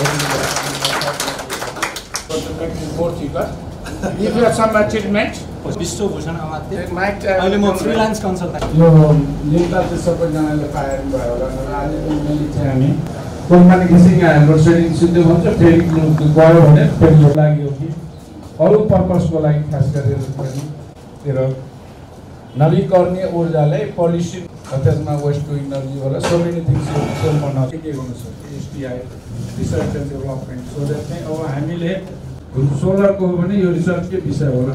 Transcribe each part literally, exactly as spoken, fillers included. If you have some achievement, they might have freelance consultant. You waste to energy or so many things H D I, research and development. So that may our Hamile solar company your research visa or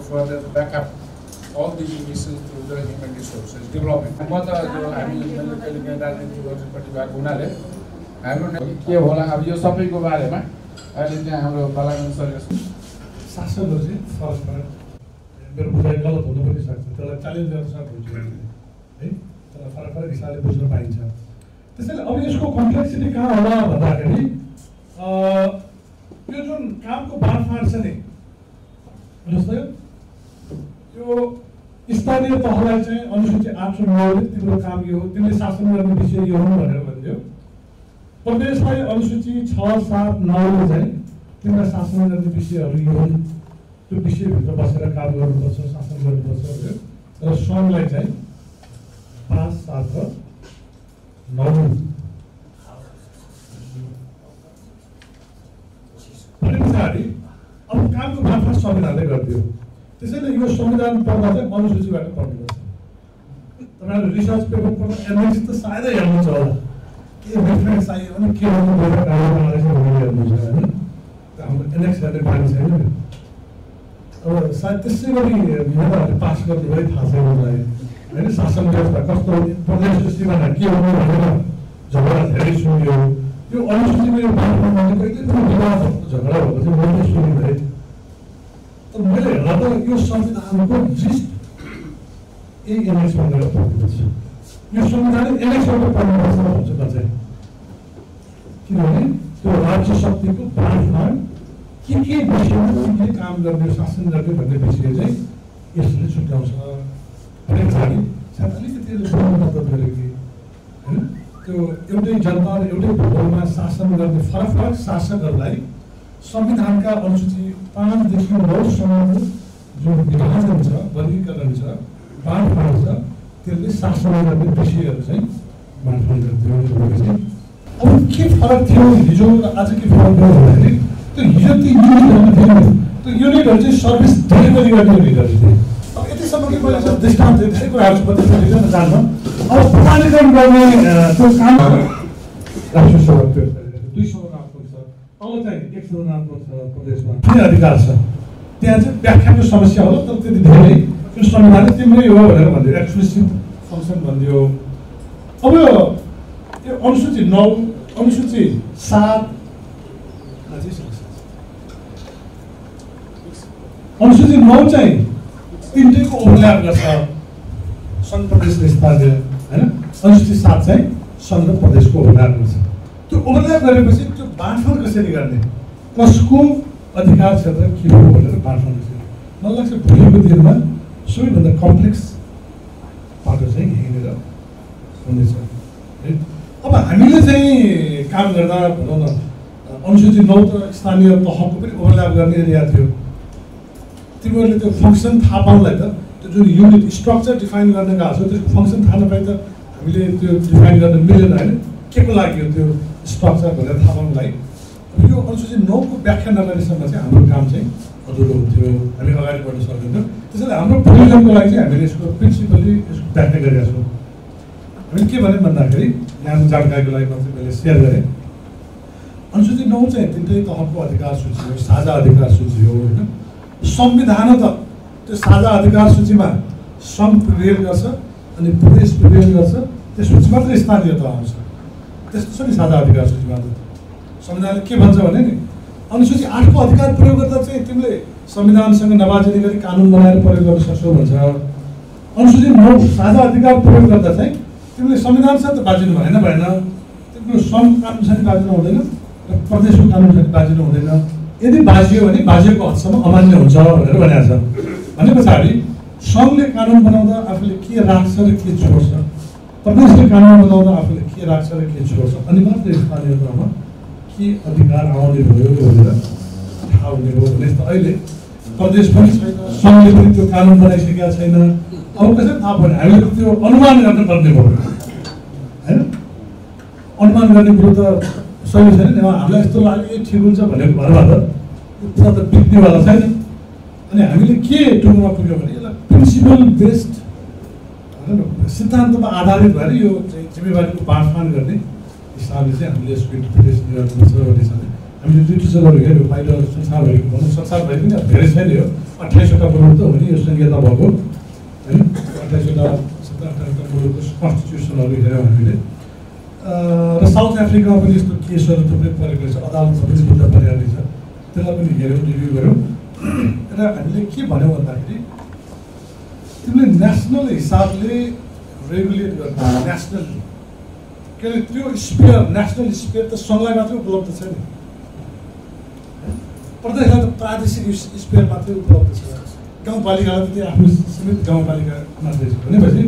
further back up all these emissions through the human resources development. I I to be with the Basara Cargo and the Sassan the strong light time, pass after normal. But in Sari, our cargo has shown in a legal view. This is the U S Somadan Pamata, one which is better popular. The research paper and the side of the Yamato. Give reference, I only came on the board and the next had scientists are very passionate about Hasan. And it's Hasan just the customer, Professor Steven, and Kyo, Jabal, Harry Studio. You honestly made a part of the Jabal, but you want to study that. The Miller, rather, you saw it and could exist in an expert appointment. You saw that in an expert appointment. You know, to large some people, part time. He came to the camp of the assassin that we have initiated. Yes, Richard comes. Certainly, it is one of the very. To every general, every Burma, Sassan, the Farfar, Sassan, the life. Something Hanka also, Pan, the human most strong, the Hansa, Valikalansa, Pan Hansa, till the Sassan of the Pishir, saying, one hundred thirty. Oh, keep her theory, the joke, the other keep her. So, here the unit of the service delivery the of it is some of this time, they have to put this in the Zalman. Our planet and Brahmi, two also, the no time intake overlap the Sun Pradesh started, and also the Satsai, Sun Pradesh overlap. To overlap the represent to Banford Cassidy, Cosco, but the cars have keep over the Banford. Not like a pretty good human, so in the complex part of saying, hang it up on this one. Oh, I mean, they come there, no, also the note standing up the Hockopi overlap the the function Thapan लेता तो जो unit structure define करने का आशा तो function थाना pay तो मिले तो define करने मिले ना है क्या बोला कि तो structure बोले थापन लाई अभी वो और सोचे no को बैक करना मेरे समझ से हम लोग काम चाहिए और तो लोग थे अभी अगर बोले सॉल्व करना तो इसलिए हम लोग पूरी जम को लाइए हमें इसको principally इसको बैठने कर जाते हो अभी क्या बने बंदा करी यार जानकारी को लाइए बात से पहले share करें और सोचे no चाहिए तिंतरे तो हमको अधिकार सोचिए साझा अधिकार सोचिए संविधान त त्यो साझा अधिकार सूचीमा सम प्रवेश गर्छ अनि प्रदेश प्रवेश गर्छ त्यसको मात्र स्थानीय त आउँछ त्यस्तो नि साझा अधिकार सूचीमा संविधानले के भन्छ भने नि अनुसूची आठ को अधिकार प्रयोग गर्दा चाहिँ तिमीले संविधानसँग नबाजिने गरी कानुन बनाएर प्रयोग गर्न सक्छौ भन्छ अनुसूची नौ साझा अधिकार प्रयोग गर्दा चाहिँ तिमीले संविधानसँग त बाजिनु भएन भएन तिम्रो सम कानुनसँग बाजिनु हुँदैन र प्रदेशको कानुनसँग बाजिनु हुँदैन यदि बाजियो भने बाजेको हदसम्म अमान्य हुन्छ भनेर भनेको छ भनेपछि संघले कानुन बनाउँदा आफूले के राख्छ र के छोड्छ प्रदेशले कानुन बनाउँदा आफूले के के राख्छ र के छोड्छ अनि मात्रै स्थानीय तहमा के अधिकार आउने भयो भनेर थाहा हुने हो। त्यस्तो अहिले प्रदेश पनि छैन, संघले पनि त्यो कानुन बनाइसकेका छैन। अब कसरी थाहा भयो? हामीले त्यो अनुमान गर्न पर्ने भयो हैन। अनुमान गर्ने कुरो त सही छैन। हामीलाई यस्तो लाग्यो यो ठिक हुन्छ भनेर भरबाट पुरा त बिग्नेवाला छैन। अनि हामीले के टुङ्गोमा पुग्यो भने यसलाई प्रिन्सिपल बेस्ड सिद्धान्तमा आधारित भएर यो चाहिँ जिम्मेवारीको बाँडफाँड गर्ने हिसाबले चाहिँ हामीले यसको इन्टरप्रिटेसन गर्नुपर्छ भन्ने हिसाबले हामीले दुईटी चलहरू हेऱ्यो। बाहिर संसार भएको भनौँ, संसार भए पनि धेरै छैन, यो अठाइसवटा मुलुक त हो नि यो संहिता भएको होइन। अठाइसवटा सत्र अठारवटा मुलुकको कन्स्टिट्युसनहरू हेऱ्यौँ हामीले। र साउथ अफ्रिकामा पनि यस्तो केसहरू थुप्रै परेको रहेछ, अदालतमा पनि मुद्दा परिरहेको रहेछ, त्यसलाई पनि हेऱ्यौँ, रिभ्यू गऱ्यौँ। र हामीले के भन्यौँ भन्दाखेरि तिमीले नेसनल हिसाबले रेगुलेट गर्नु नेसनल, किनभने त्यो स्पेयर नेसनल स्पेयर त सङ्घलाई मात्रै उपलब्ध छैन, प्रदेशलाई त प्रादेशिक स्पेयर मात्रै उपलब्ध छ, गाउँपालिकालाई त आफ्नो सीमित गाउँपालिका मात्रै छ। भनेपछि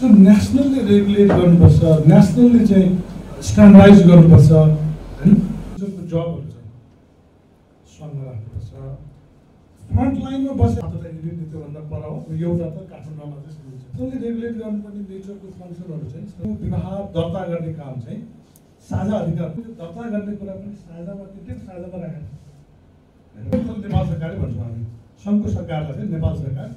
जो नेसनलले रेगुलेट गर्नुपर्छ, नेसनलले चाहिँ स्ट्यान्डर्डाइज गर्नुपर्छ होइन। जसको जबहरू छ सङ्घमा राख्नुपर्छ, फ्रन्ट लाइनमा बसेर त्योभन्दा पर हो, एउटा त काठमाडौँमा चाहिँ त्यसले रेगुलेट गर्नुपर्ने नेचरको फङ्सनहरू चाहिँ विवाह दर्ता गर्ने काम चाहिँ साझा अधिकार दर्ता गर्ने कुरा पनि साझामा त्यति साझामा राखेको छ। नेपाल सरकारले भन्छौँ हामी सङ्घको सरकारलाई चाहिँ नेपाल सरकार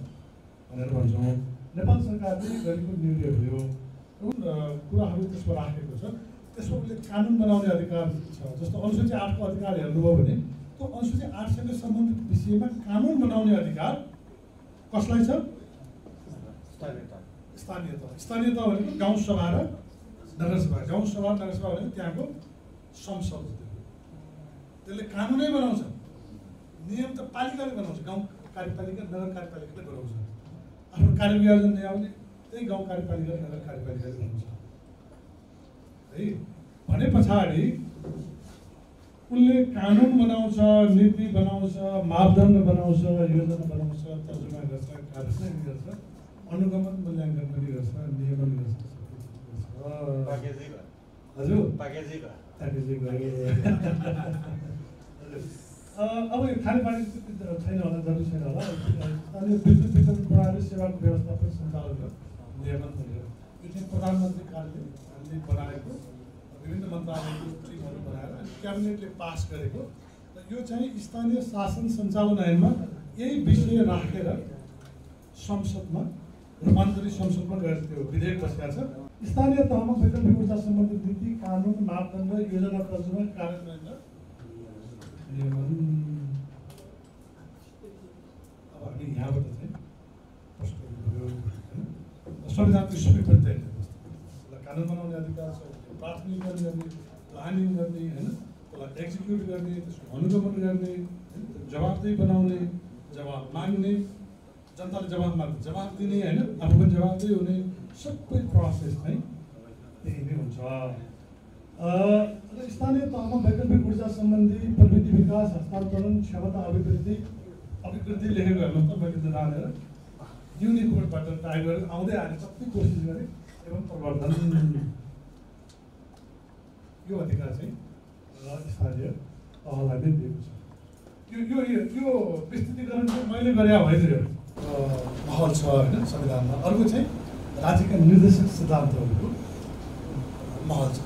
भनेर भन्छौँ। नेपाल सरकारले गरेको निर्णयहरू जुन कुराहरू त्यसमा राखेको छ त्यसमा उसले कानुन बनाउने अधिकार छ। जस्तो अनुसूची आठको अधिकार हेर्नुभयो भने त्यो अनुसूची आठसँग सम्बन्धित विषयमा कानुन बनाउने अधिकार कसलाई छ? स्थानीय तह। स्थानीय तह भनेको गाउँ सभा र नगरसभा। गाउँ सभा नगरसभा भनेको त्यहाँको संसद, त्यसले कानुनै बनाउँछ, नियम त पालिकाले बनाउँछ, गाउँ कार्यपालिका नगर कार्यपालिकाले बनाउँछ, आफ्नो कार्यवियोजन ल्याउने त्यही गाउँ कार्यपालिका नगर कार्यपालिकाले बनाउँछ है। भने पछाडि उसले कानुन बनाउँछ, नीति बनाउँछ, मापदण्ड बनाउँछ, योजना बनाउँछ, तर्जुमा गर्छ, कार्यन्वयन गर्छ, अनुगमन मूल्याङ्कन पनि गर्छ, नियमन गर्छ। हजुर अब यो खानेपानी छैन होला, जरुरी छैन होला, स्थानीय विद्युत वितरण प्रणाली सेवाको व्यवस्थापन सञ्चालन र नियमन भनेर यो चाहिँ प्रधानमन्त्री कार्यालयले बनाएको विभिन्न मन्त्रालयको टिमहरू बनाएर क्याबिनेटले पास गरेको र यो चाहिँ स्थानीय शासन सञ्चालन ऐनमा यही विषय राखेर संसदमा रूपान्तरित संसदमा गएर त्यो विधेयक बसेको छ। स्थानीय तहमा वैकल्पिक ऊर्जा सम्बन्धी नीति कानुन मापदण्ड योजना तर्जुमा कार्यान्वयन अब हामी यहाँबाट चाहिँ प्रश्न संविधानको स्वीकृति कानुन बनाउने अधिकार छ, प्राथमिकरण गर्ने, प्लानिङ गर्ने होइन, त्यसलाई एक्जिक्युट गर्ने, त्यसको अनुगमन गर्ने, जवाबदेही बनाउने, जवाब माग्ने, जनताले जवाब माग्ने, जवाब दिने होइन, आफू पनि जवाबदेही हुने, सबै प्रोसेस चाहिँ त्यही नै हुन्छ। र स्थानीय तहमा वैकल्पिक ऊर्जा सम्बन्धी प्रविधि विकास हस्तान्तरण क्षमता अभिवृद्धि अभिवृद्धि लेखेको हेर्नुहोस् त, मैले त जानेर युनिकोडबाट ट्राई गरेर आउँदै आएर सबै कोसिस गरेँ एवं प्रवर्धन यो अधिकार चाहिँ स्थानीय तहलाई नै दिएको छ। यो यो यो विस्तृतीकरण चाहिँ मैले गरे होइन, यो पहल छ होइन संविधानमा। अर्को चाहिँ राज्यका निर्देशक सिद्धान्तहरूको महल छ।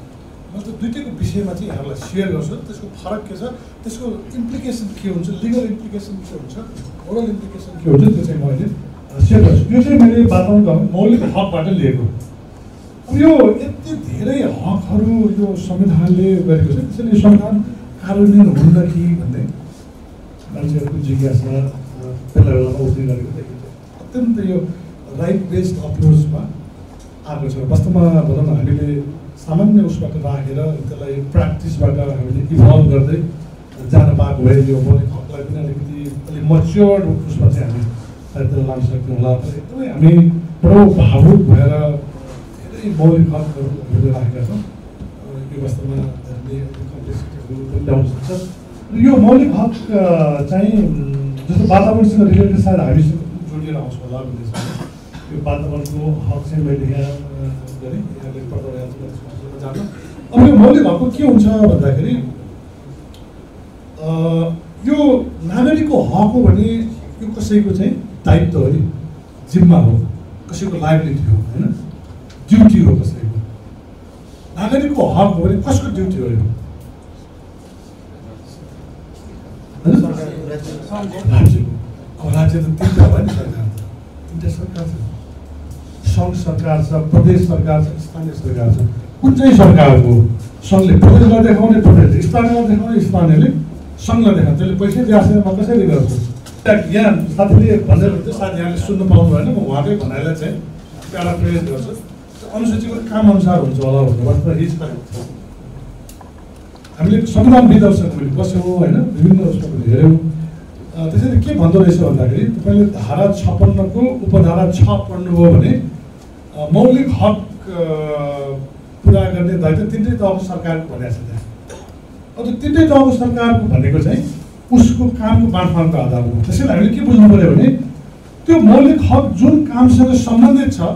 म त दुइटैको विषयमा चाहिँ यहाँहरूलाई सेयर गर्छु। त्यसको फरक के छ, त्यसको इम्प्लिकेसन के हुन्छ, लिगल इम्प्लिकेसन के हुन्छ, मोरल इम्प्लिकेसन के हुन्छ, त्यो चाहिँ मैले सेयर गर्छु। यो चाहिँ मैले वातावरण मौलिक हकबाट लिएको। अब यो यति धेरै हकहरू यो संविधानले गरेको छ, त्यसैले संविधान कार्यान्वयन हुन्न कि भन्ने मान्छेहरूको जिज्ञासा बेला बेला उठ्ने गरेको देखिन्छ। अत्यन्त यो राइट बेस्ड अप्रोचमा आएको छ। वास्तवमा भनौँ न, हामीले सामान्य उसबाट राखेर त्यसलाई प्र्याक्टिसबाट हामीले इभल्भ गर्दै जान पाएको भए यो मौलिक हकलाई पनि अलिकति अलिक मच्योर्ड उसमा चाहिँ हामी सायद त्यसलाई लान सक्थ्यौँ होला। तर एकदमै हामी बडो भावुक भएर मौलिक हकहरू हामीले राखेका छौँ। यो वास्तवमा हामीले कम्प्लेक्सिटीहरू पनि ल्याउन सक्छ। यो मौलिक हक चाहिँ जस्तो वातावरणसँग रिलेटेड सायद हामीसँग जोडिएर आउँछ होला भन्ने छ। यो वातावरणको हक चाहिँ मैले यहाँ गरेँ, यहाँले पढाएर जान्न अब यो मौलिक हकको के हुन्छ भन्दाखेरि यो नागरिकको हक हो भने यो कसैको चाहिँ दायित्व हो नि जिम्मा हो कसैको लायबिलिटी हो हैन ड्युटी हो कसैको नागरिकको हक हो भने कसको ड्युटी हो यो राज्य तिनटा भयो नि सरकार तिनटा सरकार छ संघ सरकार छ प्रदेश सरकार छ स्थानीय सरकार छ कुन चाहिँ सरकारको संघले प्रदेशलाई देखाउने प्रदेशले स्थानीयलाई देखाउने स्थानीयले संघलाई देखाउने त्यसले पैसा व्यासमा कसरी गर्छ यहाँ साथीले भनेर त्यो साथीहरूले सुन्न पाउनु भएन म उहाँकै भनाइलाई चाहिँ प्यारा प्रेस गर्छु अनुसूचीको काम अनुसार हुन्छ होला भनेर वास्तवमा हिज पाइन्छ हामीले संविधान विदर्शन पनि बस्यौँ हैन विभिन्न उसको हेर्यौँ त्यसैले के भन्दो रहेछ भन्दाखेरि तपाईले धारा छप्पन्न को उपधारा छ पढ्नु हो भने मौलिक हक पूरा गर्ने दायित्व तिनै तहको सरकारको भनेको छ अब त्यो तिनै तहको सरकारको भनेको चाहिँ उसको कामको बाँडफाँडको आधार हो त्यसैले हामीले के बुझ्नु पर्यो भने त्यो मौलिक हक जुन कामसँग सम्बन्धित छ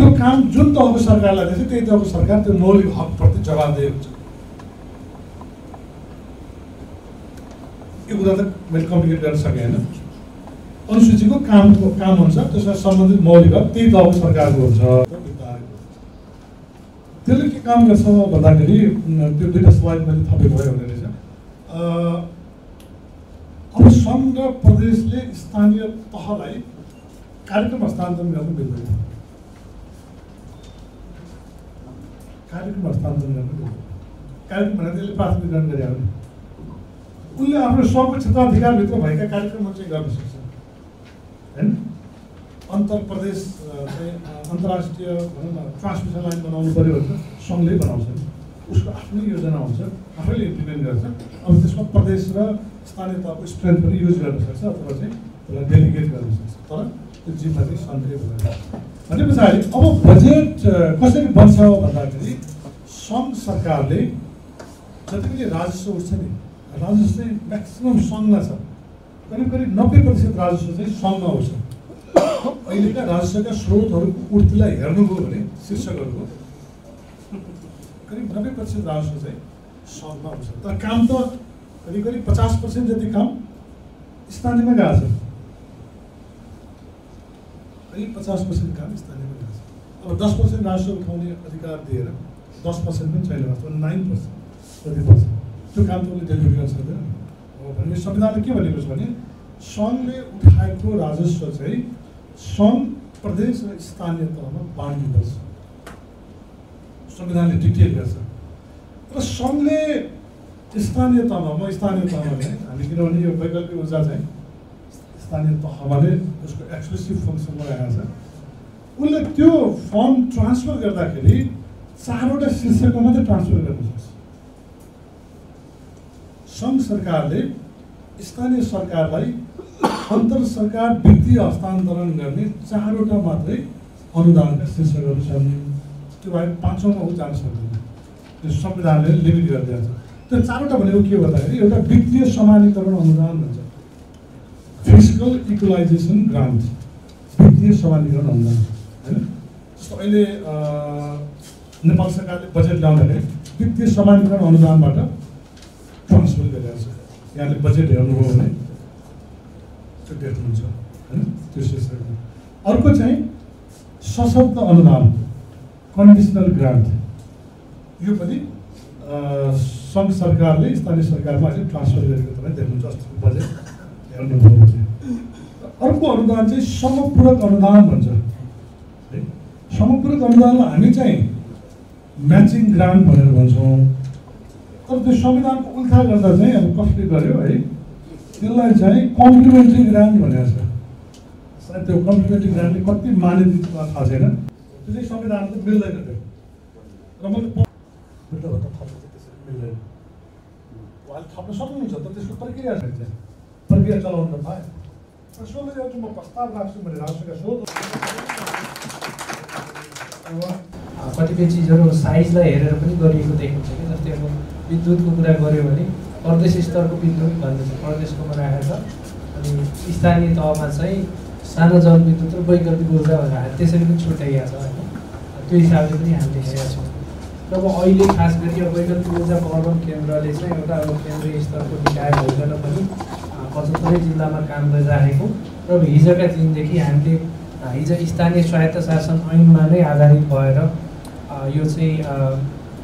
त्यो काम जुन तहको सरकारलाई दिन्छ त्यही तहको सरकार त्यो मौलिक हकप्रति जवाबदेही हुन्छ यो कुरा त मैले कम्प्लिकेट गर्न सकेँ हैन अनुसूचीको कामको काम हुन्छ त्यसलाई सम्बन्धित मौलिक हक त्यही तहको सरकारको हुन्छ त्यसले के काम गर्छ भन्दाखेरि त्यो दुईटा स्लाइड मैले थपेको भए हुने रहेछ अब संघ र प्रदेशले स्थानीय तहलाई कार्यक्रम हस्तान्तरण गर्न मिल्दैन कार्यक्रम हस्तान्तरण गर्ने कार्यक्रम भनेर त्यसले प्राथमिकरण गरे हो उनले आफ्नो सबको क्षेत्राधिकारभित्र भएका कार्यक्रमहरू चाहिँ गर्न सक्छ हैन अन्तर प्रदेश चाहिँ अन्तर्राष्ट्रिय भनौँ न ट्रान्समिसन लाइन बनाउनु पर्यो भने संघले बनाउँछ उसको आफ्नै योजना हुन्छ आफैले इम्प्लिमेन्ट गर्छ अब त्यसमा प्रदेश र स्थानीय तहको स्ट्रेन्थ पनि युज गर्न सक्छ अथवा चाहिँ त्यसलाई डेलिगेट गर्न सक्छ तर त्यो जिम्मा चाहिँ सन्चै हुँदैन भने पछाडि अब बजेट कसरी बन्छ भन्दाखेरि संघ सरकारले जति पनि राजस्व उठ्छ नि राजस्व चाहिँ म्याक्सिमम सङ्घमा छ करिब करिब नब्बे प्रतिशत राजस्व चाहिँ सङ्घमा आउँछ अहिलेका राजस्वका स्रोतहरूको उठलाई हेर्नुभयो भने शीर्षकहरूको करिब नब्बे प्रतिशत राजस्व चाहिँ सङ्घमा आउँछ तर काम त करिब करिब पचास पर्सेन्ट जति काम स्थानीयमा गएको छ करिब पचास पर्सेंट काम स्थानीय अब दस पर्सेंट राजस्व उठाने अधिकार दिए दस पर्सेंट भी चाहिए वास्तव में नाइन पर्सेंट पर्सेंट तो काम तो डेलिभर कर सकते संविधान के संघ ने उठाएको राजस्व चाहिँ संघ प्रदेश र स्थानीय तहमा बाँड्नुपर्छ संविधानले डिक्टेट गर्छ र संघले स्थानीय तहमा म स्थानीय तहमा हामी किनभने यो वैकल्पिक ऊर्जा चाहिँ स्थानीय तहमा उसको एक्सक्लुसिभ फङ्सन बनाएको छ उसले त्यो फर्म ट्रान्सफर गर्दाखेरि चारवटा शीर्षकमा मात्रै ट्रान्सफर गर्न सक्छ संघ सरकारले स्थानीय सरकारलाई अन्तर सरकार वित्तीय हस्तान्तरण गर्ने चारवटा मात्रै अनुदानका शीर्षकहरू छन् त्यो बाहेक पाँचौँमा ऊ जान सक्दैन त्यो संविधानले लिमिट गरिदिन्छ त्यो चारवटा भनेको के भन्दाखेरि एउटा वित्तीय समानीकरण अनुदान भन्छ फिजिकल इक्वलाइजेसन ग्रान्ट वित्तीय समानीकरण अनुदान हैन जस्तो अहिले नेपाल सरकारले बजेट ल्याउँदाखेरि वित्तीय समानीकरण अनुदानबाट ट्रान्सफर गरिरहेको छ यहाँले बजेट हेर्नुभयो भने त्यो देख्नुहुन्छ हैन त्यो शीर्षक अर्को चाहिँ सशक्त अनुदान कन्डिसनल ग्रान्ट यो पनि संघ सरकारले स्थानीय सरकारमा अहिले ट्रान्सफर गरेको तपाईँ देख्नुहुन्छ अस्तिको बजेट अर्को अनुदान चाहिँ समपूरक अनुदान भन्छ समपूरक अनुदानलाई हामी चाहिँ म्याचिङ ग्रान्ट भनेर भन्छौँ तर त्यो संविधानको उल्था गर्दा चाहिँ अब कसले गर्यो है त्यसलाई चाहिँ कम्प्लिमेन्ट्री ग्रान्ट भनेको छ सायद त्यो कम्प्लिमेन्ट्री ग्रान्टले कति मान्यता थाहा छैन त्यो चाहिँ संविधानको मिल्दैन त्यो र मैले मिल्दैन उहाँले थप्न सक्नुहुन्छ तर त्यसको प्रक्रिया छैन प्रक्रिया चलाउन पाएँ तर सोह्र जस्तो म प्रस्ताव राख्छु मैले राष्ट्रका स्रोत कतिपय चिजहरू साइजलाई हेरेर पनि गरिएको देखिन्छ कि जस्तै अब विद्युतको कुरा गऱ्यो भने प्रदेश स्तरको विद्युत भन्दछ प्रदेशकोमा राखेको छ अनि स्थानीय तहमा चाहिँ सानो जलविद्युत र वैकल्पिक ऊर्जा भनेर त्यसरी पनि छुट्याइएको छ होइन त्यो हिसाबले पनि हामीले हेरेका छौँ र अब अहिले खास गरी अब वैकल्पिक ऊर्जा प्रवर्धन केन्द्रले चाहिँ एउटा अब केन्द्रीय स्तरको निकाय भएन पनि पचहत्तर जिल्लामा काम गरिरहेको र हिजोका दिनदेखि हामीले हिजो स्थानीय स्वायत्त शासन ऐनमा नै आधारित भएर यो चाहिँ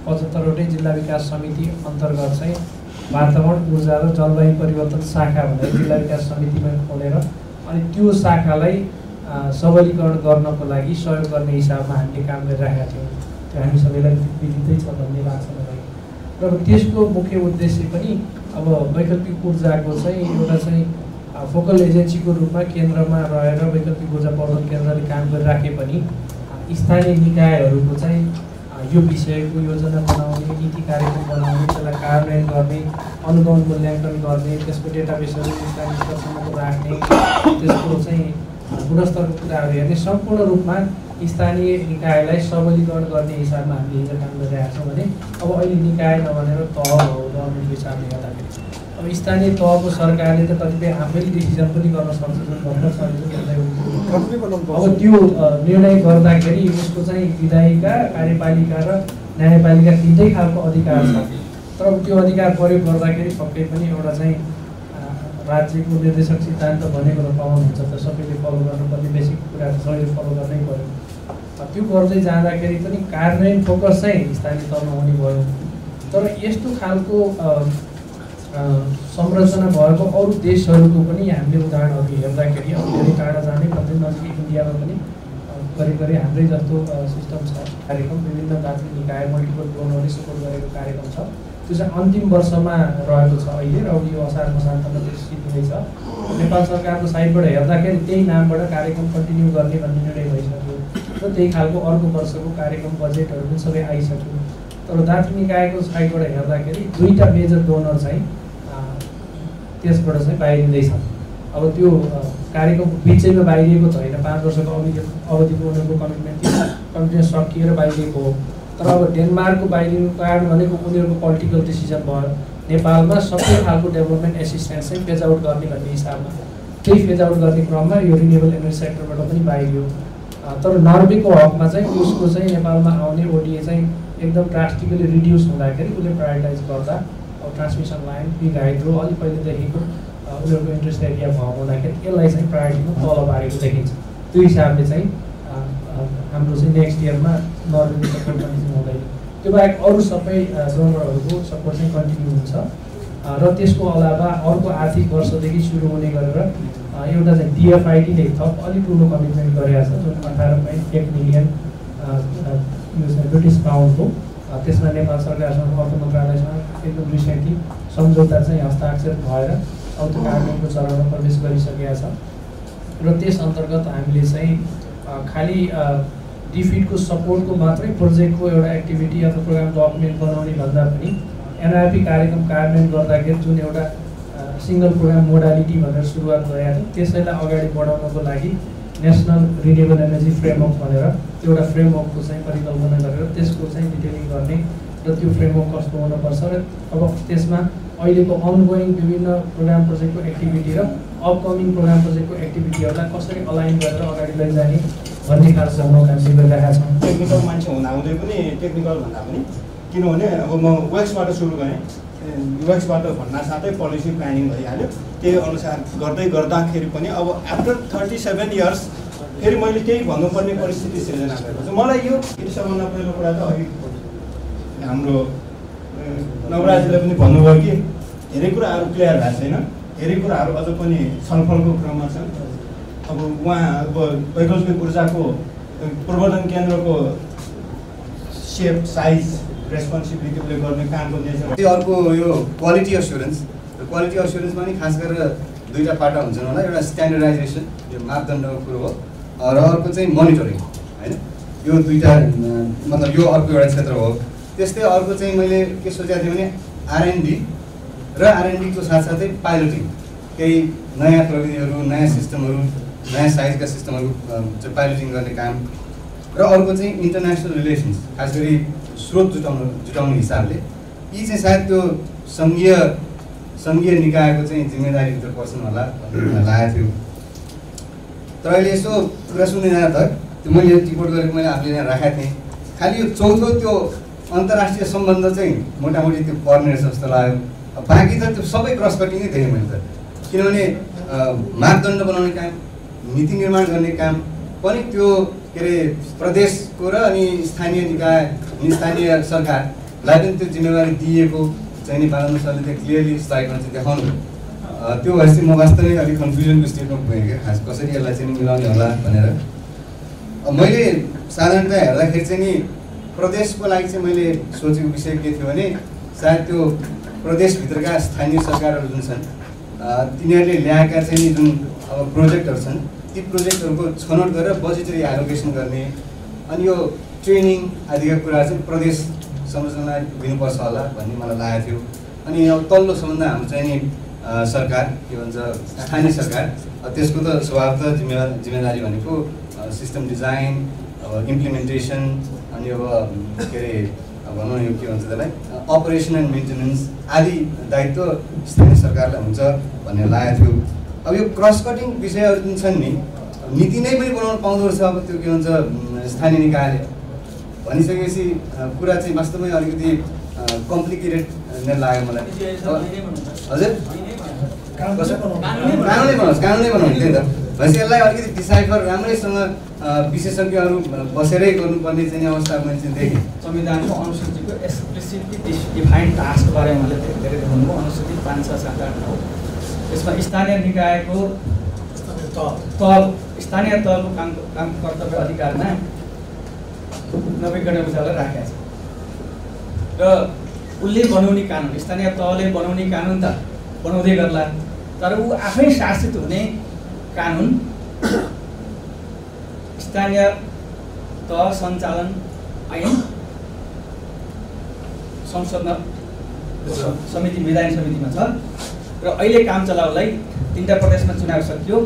पचहत्तरवटै जिल्ला विकास समिति अन्तर्गत चाहिँ वातावरण ऊर्जा र जलवायु परिवर्तन शाखा भनेर जिल्ला विकास समितिमा खोलेर अनि त्यो शाखालाई सबलीकरण गर्नको लागि सहयोग गर्ने हिसाबमा हामीले काम गरिरहेका थियौँ। त्यो हामी सबैलाई विदितै छ भन्ने लाग्छ मलाई र त्यसको मुख्य उद्देश्य पनि अब वैकल्पिक ऊर्जाको चाहिँ एउटा चाहिँ फोकल एजेन्सीको रूपमा केन्द्रमा रहेर वैकल्पिक ऊर्जा प्रवर्धन केन्द्रले काम गरिराखे पनि स्थानीय निकायहरूको चाहिँ यो विषयको योजना बनाउने, नीति कार्यक्रम बनाउने, त्यसलाई कार्यान्वयन गर्ने, अनुगमन मूल्याङ्कन गर्ने, त्यसको डेटाबेसहरू स्थानीय स्तरसम्म राख्ने, त्यसको चाहिँ गुणस्तरको कुराहरू हेर्ने, सम्पूर्ण रूपमा स्थानीय निकायलाई सबलीकरण गर्ने हिसाबमा हामीले हिजो काम गरिरहेका छौँ भने अब अहिले निकाय नभनेर तह हो र अन्य हिसाबले हेर्दाखेरि अब स्थानीय तहको सरकारले त कतिपय आफैले डिसिजन पनि गर्न सक्छ गर्न सक्छ। अब त्यो निर्णय गर्दाखेरि यसको चाहिँ विधायिका, कार्यपालिका र न्यायपालिका तिनटै खालको अधिकार छ, तर त्यो अधिकार प्रयोग गर्दाखेरि पक्कै पनि एउटा चाहिँ राज्यको निर्देशक सिद्धान्त भनेको त पाउनुहुन्छ, त सबैले फलो गर्नुपर्ने बेसिक कुरा सबैले फलो गर्नै पऱ्यो। त्यो गर्दै जाँदाखेरि पनि कार्यान्वयन फोकस चाहिँ स्थानीय तहमा हुने भयो, तर यस्तो खालको संरचना भएको अरू देशहरूको पनि हामीले उदाहरणहरू हेर्दाखेरि अब धेरै टाढा जाने भन्दै नजिकै इन्डियामा पनि करिब करिब हाम्रै जस्तो सिस्टम छ। कार्यक्रम विभिन्न दात्री निकाय मल्टिपल डोनरले सपोर्ट गरेको कार्यक्रम छ, त्यो चाहिँ अन्तिम वर्षमा रहेको छ अहिले र यो असार मसान्तमा त्यो सिद्धिँदैछ। नेपाल सरकारको साइडबाट हेर्दाखेरि त्यही नामबाट कार्यक्रम कन्टिन्यू गर्ने भन्ने निर्णय भइसक्यो र त्यही खालको अर्को वर्षको कार्यक्रम बजेटहरू पनि सबै आइसक्यो, तर दात्री निकायको साइडबाट हेर्दाखेरि दुईवटा मेजर डोनर चाहिँ त्यसबाट चाहिँ बाहिरिँदैछ। अब त्यो कार्यक्रम बिचैमा बाहिरिएको छैन, पाँच वर्षको अवधि अवधिको उनीहरूको कमिटमेन्ट कन्टिन्युस सकिएर बाहिरिएको हो, तर अब डेनमार्कको बाहिरिनुको कारण भनेको उनीहरूको पोलिटिकल डिसिजन भयो। नेपालमा सबै खालको डेभलपमेन्ट एसिस्टेन्स चाहिँ फेज आउट गर्ने भन्ने हिसाबमा त्यही फेज आउट गर्ने क्रममा यो रिन्युएबल एनर्जी सेक्टरबाट पनि बाहिरियो, तर नर्वेको हकमा चाहिँ उसको चाहिँ नेपालमा आउने ओडिए चाहिँ एकदम ड्रास्टिकली रिड्युस हुँदाखेरि उसले प्रायोरिटाइज गर्दा ट्रान्समिसन लाइन, बिग हाइड्रो अलि पहिलेदेखिको उनीहरूको इन्ट्रेस्ट एरिया भएको हुँदाखेरि यसलाई चाहिँ प्रायोरिटीमा तल पारेको देखिन्छ। त्यो हिसाबले चाहिँ हाम्रो चाहिँ नेक्स्ट इयरमा नर्वेको सपोर्ट पनि हुँदैन, त्यो बाहेक अरू सबै डोनरहरूको सपोर्ट चाहिँ कन्टिन्यू हुन्छ र त्यसको अलावा अर्को आर्थिक वर्षदेखि सुरु हुने गरेर एउटा चाहिँ डिएफआइडीले थप अलिक ठुलो कमिटमेन्ट गरेका छ जुन अठार पोइन्ट एक मिलियन ब्रिटिस पाउन्डको, त्यसमा नेपाल सरकारसँग अर्थ मन्त्रालयसँग एकदम रिसेन्टली सम्झौता चाहिँ हस्ताक्षर भएर अब त्यो कार्यान्वयनको चरणमा प्रवेश गरिसकेका छ र त्यस अन्तर्गत हामीले चाहिँ खालि डिफिडको सपोर्टको मात्रै प्रोजेक्टको एउटा एक्टिभिटी अथवा प्रोग्राम डकुमेन्ट बनाउने भन्दा पनि एनआरपी कार्यक्रम कार्यान्वयन गर्दाखेरि जुन एउटा सिङ्गल प्रोग्राम मोडालिटी भनेर सुरुवात गरेका थियौँ त्यसैलाई अगाडि बढाउनको लागि नेसनल रिन्युएबल एनर्जी फ्रेमवर्क भनेर त्यो एउटा फ्रेमवर्कको चाहिँ परिकल्पना गरेर त्यसको चाहिँ डिटेलिङ गर्ने र त्यो फ्रेमवर्क कस्तो हुनुपर्छ र अब त्यसमा अहिलेको अनगोइङ विभिन्न प्रोग्राम प्रोजेक्टको एक्टिभिटी र अपकमिङ प्रोग्राम प्रोजेक्टको एक्टिभिटीहरूलाई कसरी अलाइन गरेर अगाडि लैजाने भन्ने खालसम्म काम गरिरहेका छौँ। टेक्निकल मान्छे हुँदाहुँदै पनि टेक्निकल भन्दा पनि किनभने अब म वेक्सबाट सुरु गरेँ, वेक्सबाट भन्ना साथै पोलिसी प्लानिङ भइहाल्यो, त्यही अनुसार गर्दै गर्दाखेरि पनि अब आफ्टर थर्टी सेभेन इयर्स फेरि मैले त्यही भन्नुपर्ने परिस्थिति सिर्जना भएको छ। मलाई यो सबभन्दा पहिलो कुरा त अघि हाम्रो नवराजीले पनि भन्नुभयो कि धेरै कुराहरू क्लियर भएको छैन, धेरै कुराहरू अझ पनि छलफलको क्रममा छन्। अब उहाँ अब वैकल्पिक ऊर्जाको प्रवर्धन केन्द्रको सेप, साइज, रेस्पोन्सिबिलिटीले गर्ने कामको नेचर। त्यो अर्को यो क्वालिटी एस्योरेन्स, क्वालिटी एस्योरेन्समा नि खास गरेर दुईवटा पाटा हुन्छन् होला, एउटा स्ट्यान्डर्डाइजेसन यो मापदण्डको कुरो हो र अर्को चाहिँ मोनिटरिङ हैन, यो दुईवटा मतलब यो अर्को एउटा क्षेत्र हो। त्यस्तै अर्को चाहिँ मैले के सोचेको थिएँ भने आरएनडी र आरएनडीको साथसाथै पाइलटिङ, केही नयाँ प्रविधिहरू, नयाँ सिस्टमहरू, नयाँ साइजका सिस्टमहरू चाहिँ पाइलटिङ गर्ने काम र अर्को चाहिँ इन्टरनेसनल रिलेसन्स खास गरी स्रोत जुटाउनु जुटाउने हिसाबले यी चाहिँ सायद त्यो सङ्घीय सङ्घीय निकायको चाहिँ जिम्मेदारीभित्र पर्छन् होला भन्ने लागेको थियो। तर अहिले यसो कुरा सुन्दै जाँदा त मैले टिपोट गरेको मैले आफूले यहाँ राखेको थिएँ खाली चौथो त्यो अन्तर्राष्ट्रिय सम्बन्ध चाहिँ मोटामोटी त्यो पर्ने जस्तो लाग्यो। बाँकी त त्यो सबै क्रस कटिङै थिए मैले त, किनभने मापदण्ड बनाउने काम, नीति निर्माण गर्ने काम पनि त्यो के अरे प्रदेशको र अनि स्थानीय निकाय स्थानीय सरकारलाई पनि त्यो जिम्मेवारी दिएको चाहिँ नि पालन सरकारले त्यो क्लियरली स्ट्राइकमा चाहिँ देखाउनु। त्यो भएपछि म वास्तवै अलिक कन्फ्युजनको स्टेटमा पुगेँ क्या, खास कसरी यसलाई चाहिँ मिलाउने होला भनेर। मैले साधारणतया हेर्दाखेरि चाहिँ नि प्रदेशको लागि चाहिँ मैले सोचेको विषय के थियो भने सायद त्यो प्रदेशभित्रका स्थानीय सरकारहरू जुन छन् तिनीहरूले ल्याएका चाहिँ नि जुन अब प्रोजेक्टहरू छन् ती प्रोजेक्टहरूको छनौट गरेर बजेटरी एलोकेसन गर्ने अनि यो ट्रेनिङ आदिका कुरा चाहिँ प्रदेश संरचनालाई दिनुपर्छ होला भन्ने मलाई लागेको थियो। अनि अब तल्लो सम्बन्धमा हाम्रो चाहिँ नि सरकार के भन्छ स्थानीय सरकार, त्यसको त स्वभाव त जिम्मेवार जिम्मेदारी भनेको सिस्टम डिजाइन, अब इम्प्लिमेन्टेसन अनि अब के अरे भनौँ यो के भन्छ त्यसलाई अपरेसन एन्ड मेन्टेनेन्स आदि दायित्व स्थानीय सरकारलाई हुन्छ भन्ने लागेको थियो। अब यो क्रस कटिङ विषयहरू जुन छन् नि नीति नै पनि बनाउनु पाउँदो रहेछ अब त्यो के भन्छ स्थानीय निकायले, भनिसकेपछि कुरा चाहिँ वास्तवमै अलिकति कम्प्लिकेटेड नै लाग्यो मलाई। हजुर कानुनै बनाउनुहोस्, कानुनै बनाउनु त्यही त भनेपछि यसलाई अलिकति डिसाइफर राम्रैसँग विशेषज्ञहरू बसेरै गर्नुपर्ने चाहिँ अवस्था मैले चाहिँ देखेँ। संविधानको अनुसूचीको एक्सप्लिसिटली डिफाइन्ड टास्कको बारेमा मैले धेरै भन्नु, अनुसूची पाँच छ सात आठ नौ यसमा स्थानीय निकायको तल स्थानीय तहको काम काम कर्तव्य अधिकारमा नवीकरण ऊर्जालाई राखेका छ र उसले बनाउने कानुन स्थानीय तहले बनाउने कानुन त बनाउँदै गर्ला, तर ऊ आफै शासित हुने कानुन स्थानीय तह सञ्चालन ऐन संसद समिति विधायन समितिमा छ र अहिले काम चलाउनलाई तिनवटा प्रदेशमा चुनाव सकियो,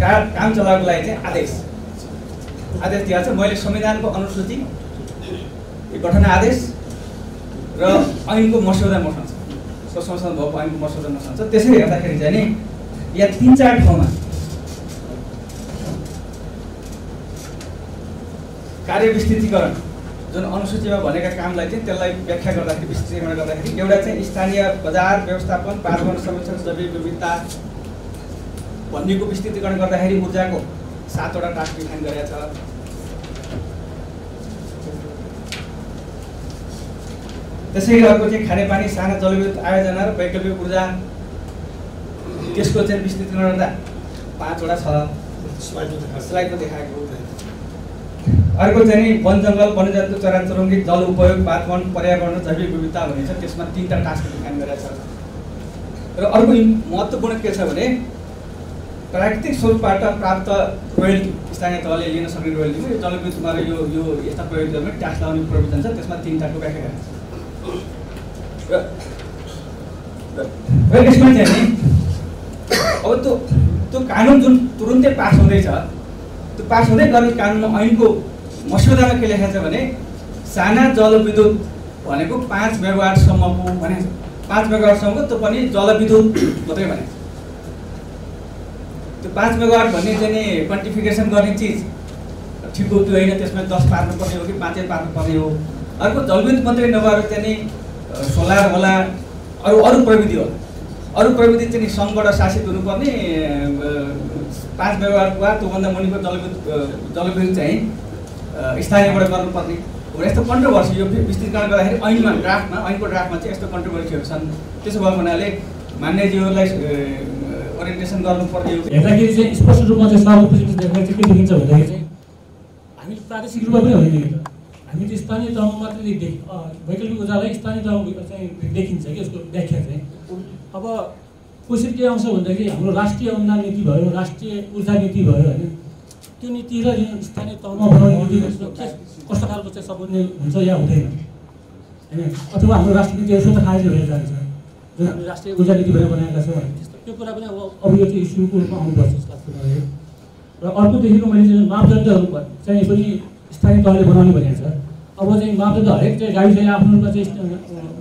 का काम चलाउनको लागि चाहिँ आदेश आदेश दिएको छ। मैले संविधानको अनुसूची गठन आदेश र ऐनको मस्यौदा मसँग छ, संसद भएको ऐनको मस्यौदा मसँग छ। त्यसरी हेर्दाखेरि चाहिँ नि यहाँ तीन चार ठाउँमा कार्य विस्तृतीकरण जुन अनुसूचीमा भनेका कामलाई चाहिँ त्यसलाई व्याख्या गर्दाखेरि विस्तृतीकरण गर्दाखेरि एउटा चाहिँ स्थानीय बजार व्यवस्थापन पर्यावरण संरक्षण जैविक विविधता भन्नेको विस्तृतीकरण गर्दाखेरि ऊर्जाको सातवटा टास्क डिफाइन गरेको छ। त्यसै गरी अर्को चाहिँ खानेपानी साना जलविद्युत आयोजना र वैकल्पिक ऊर्जा त्यसको चाहिँ विस्तृतीकरण गर्दा पाँचवटा छ स्लाइडमा देखाएको। अर्को चाहिँ नि वन जङ्गल वनजन्तु चराचुरुङ्गी जल उपयोग वातावरण पर्यावरण र जैविक विविधता भन्ने छ, त्यसमा तिनवटा टास्क डिफाइन गरेको छ। र अर्को महत्त्वपूर्ण के छ भने प्राकृतिक स्रोतबाट प्राप्त रोयल्टी स्थानीय तहले लिन सक्ने रोयल्टीको यो जलविद्युतमा र यो यो यस्ता प्रयोगहरूमा ट्याक्स लाउने प्रोभिजन छ, त्यसमा तिनवटाको व्याख्या गरेको छ। र यसमा चाहिँ नि अब त्यो त्यो कानुन जुन तुरुन्तै पास हुँदैछ त्यो पास हुँदै गर्ने कानुनमा ऐनको मस्यौदामा के लेखेको छ भने साना जलविद्युत भनेको पाँच मेगावाटसम्मको भने पाँच मेगावाटसम्मको त्यो पनि जलविद्युत मात्रै भने त्यो पाँच मेगावाट भन्ने चाहिँ नि क्वान्टिफिकेसन गर्ने चिज ठिक हो त्यो होइन, त्यसमा दस पार्नुपर्ने हो कि पाँचै पार्नुपर्ने हो। अर्को जलविद्युत मात्रै नभएर चाहिँ नि सोलर होला अरू अरू प्रविधि होला, अरू प्रविधि चाहिँ नि सङ्घबाट शासित हुनुपर्ने पाँच मेगावाट वा त्योभन्दा मुनिको जलविद्युत जलविद्युत चाहिँ स्थानीयबाट गर्नुपर्ने हो। यस्तो कन्ट्रोभर्सी यो विस्तृतीकरण गर्दाखेरि ऐनमा ड्राफ्टमा ऐनको ड्राफ्टमा चाहिँ यस्तो कन्ट्रोभर्सीहरू छन्, त्यसो भएको हुनाले मान्यज्यूहरूलाई ओरिएन्टेसन गर्नुपर्ने हो। हेर्दाखेरि चाहिँ स्पष्ट रूपमा चाहिँ सर्वोपरि देख्दा चाहिँ के देखिन्छ भन्दाखेरि चाहिँ हामीले प्रादेशिक रूपमा पनि होइन, हामीले स्थानीय तहमा मात्रै वैकल्पिक ऊर्जालाई स्थानीय तहमा चाहिँ देखिन्छ कि यसको व्याख्या चाहिँ। अब कसरी के आउँछ भन्दाखेरि हाम्रो राष्ट्रिय अनुदान नीति भयो, राष्ट्रिय ऊर्जा नीति भयो होइन, त्यो नीति र स्थानीय तहमा बनाउने नीति कस्तो खालको चाहिँ सम्बन्ध हुन्छ या हुँदैन होइन, अथवा हाम्रो राष्ट्रिय नीतिहरू स्वतः खारेज भएर जान्छ जुन हामीले राष्ट्रिय ऊर्जा नीति भनेर बनाएका छौँ। त्यो कुरा पनि अब अब यो चाहिँ इस्युको रूपमा आउनुपर्छ जस्तो लाग्छ मलाई। र अर्को देखेको मैले मापदण्डहरू चाहिँ पनि स्थानीय तहले बनाउने भनेको छ। अब चाहिँ मापदण्ड हरेक चाहिँ गाविसले आफ्नोमा चाहिँ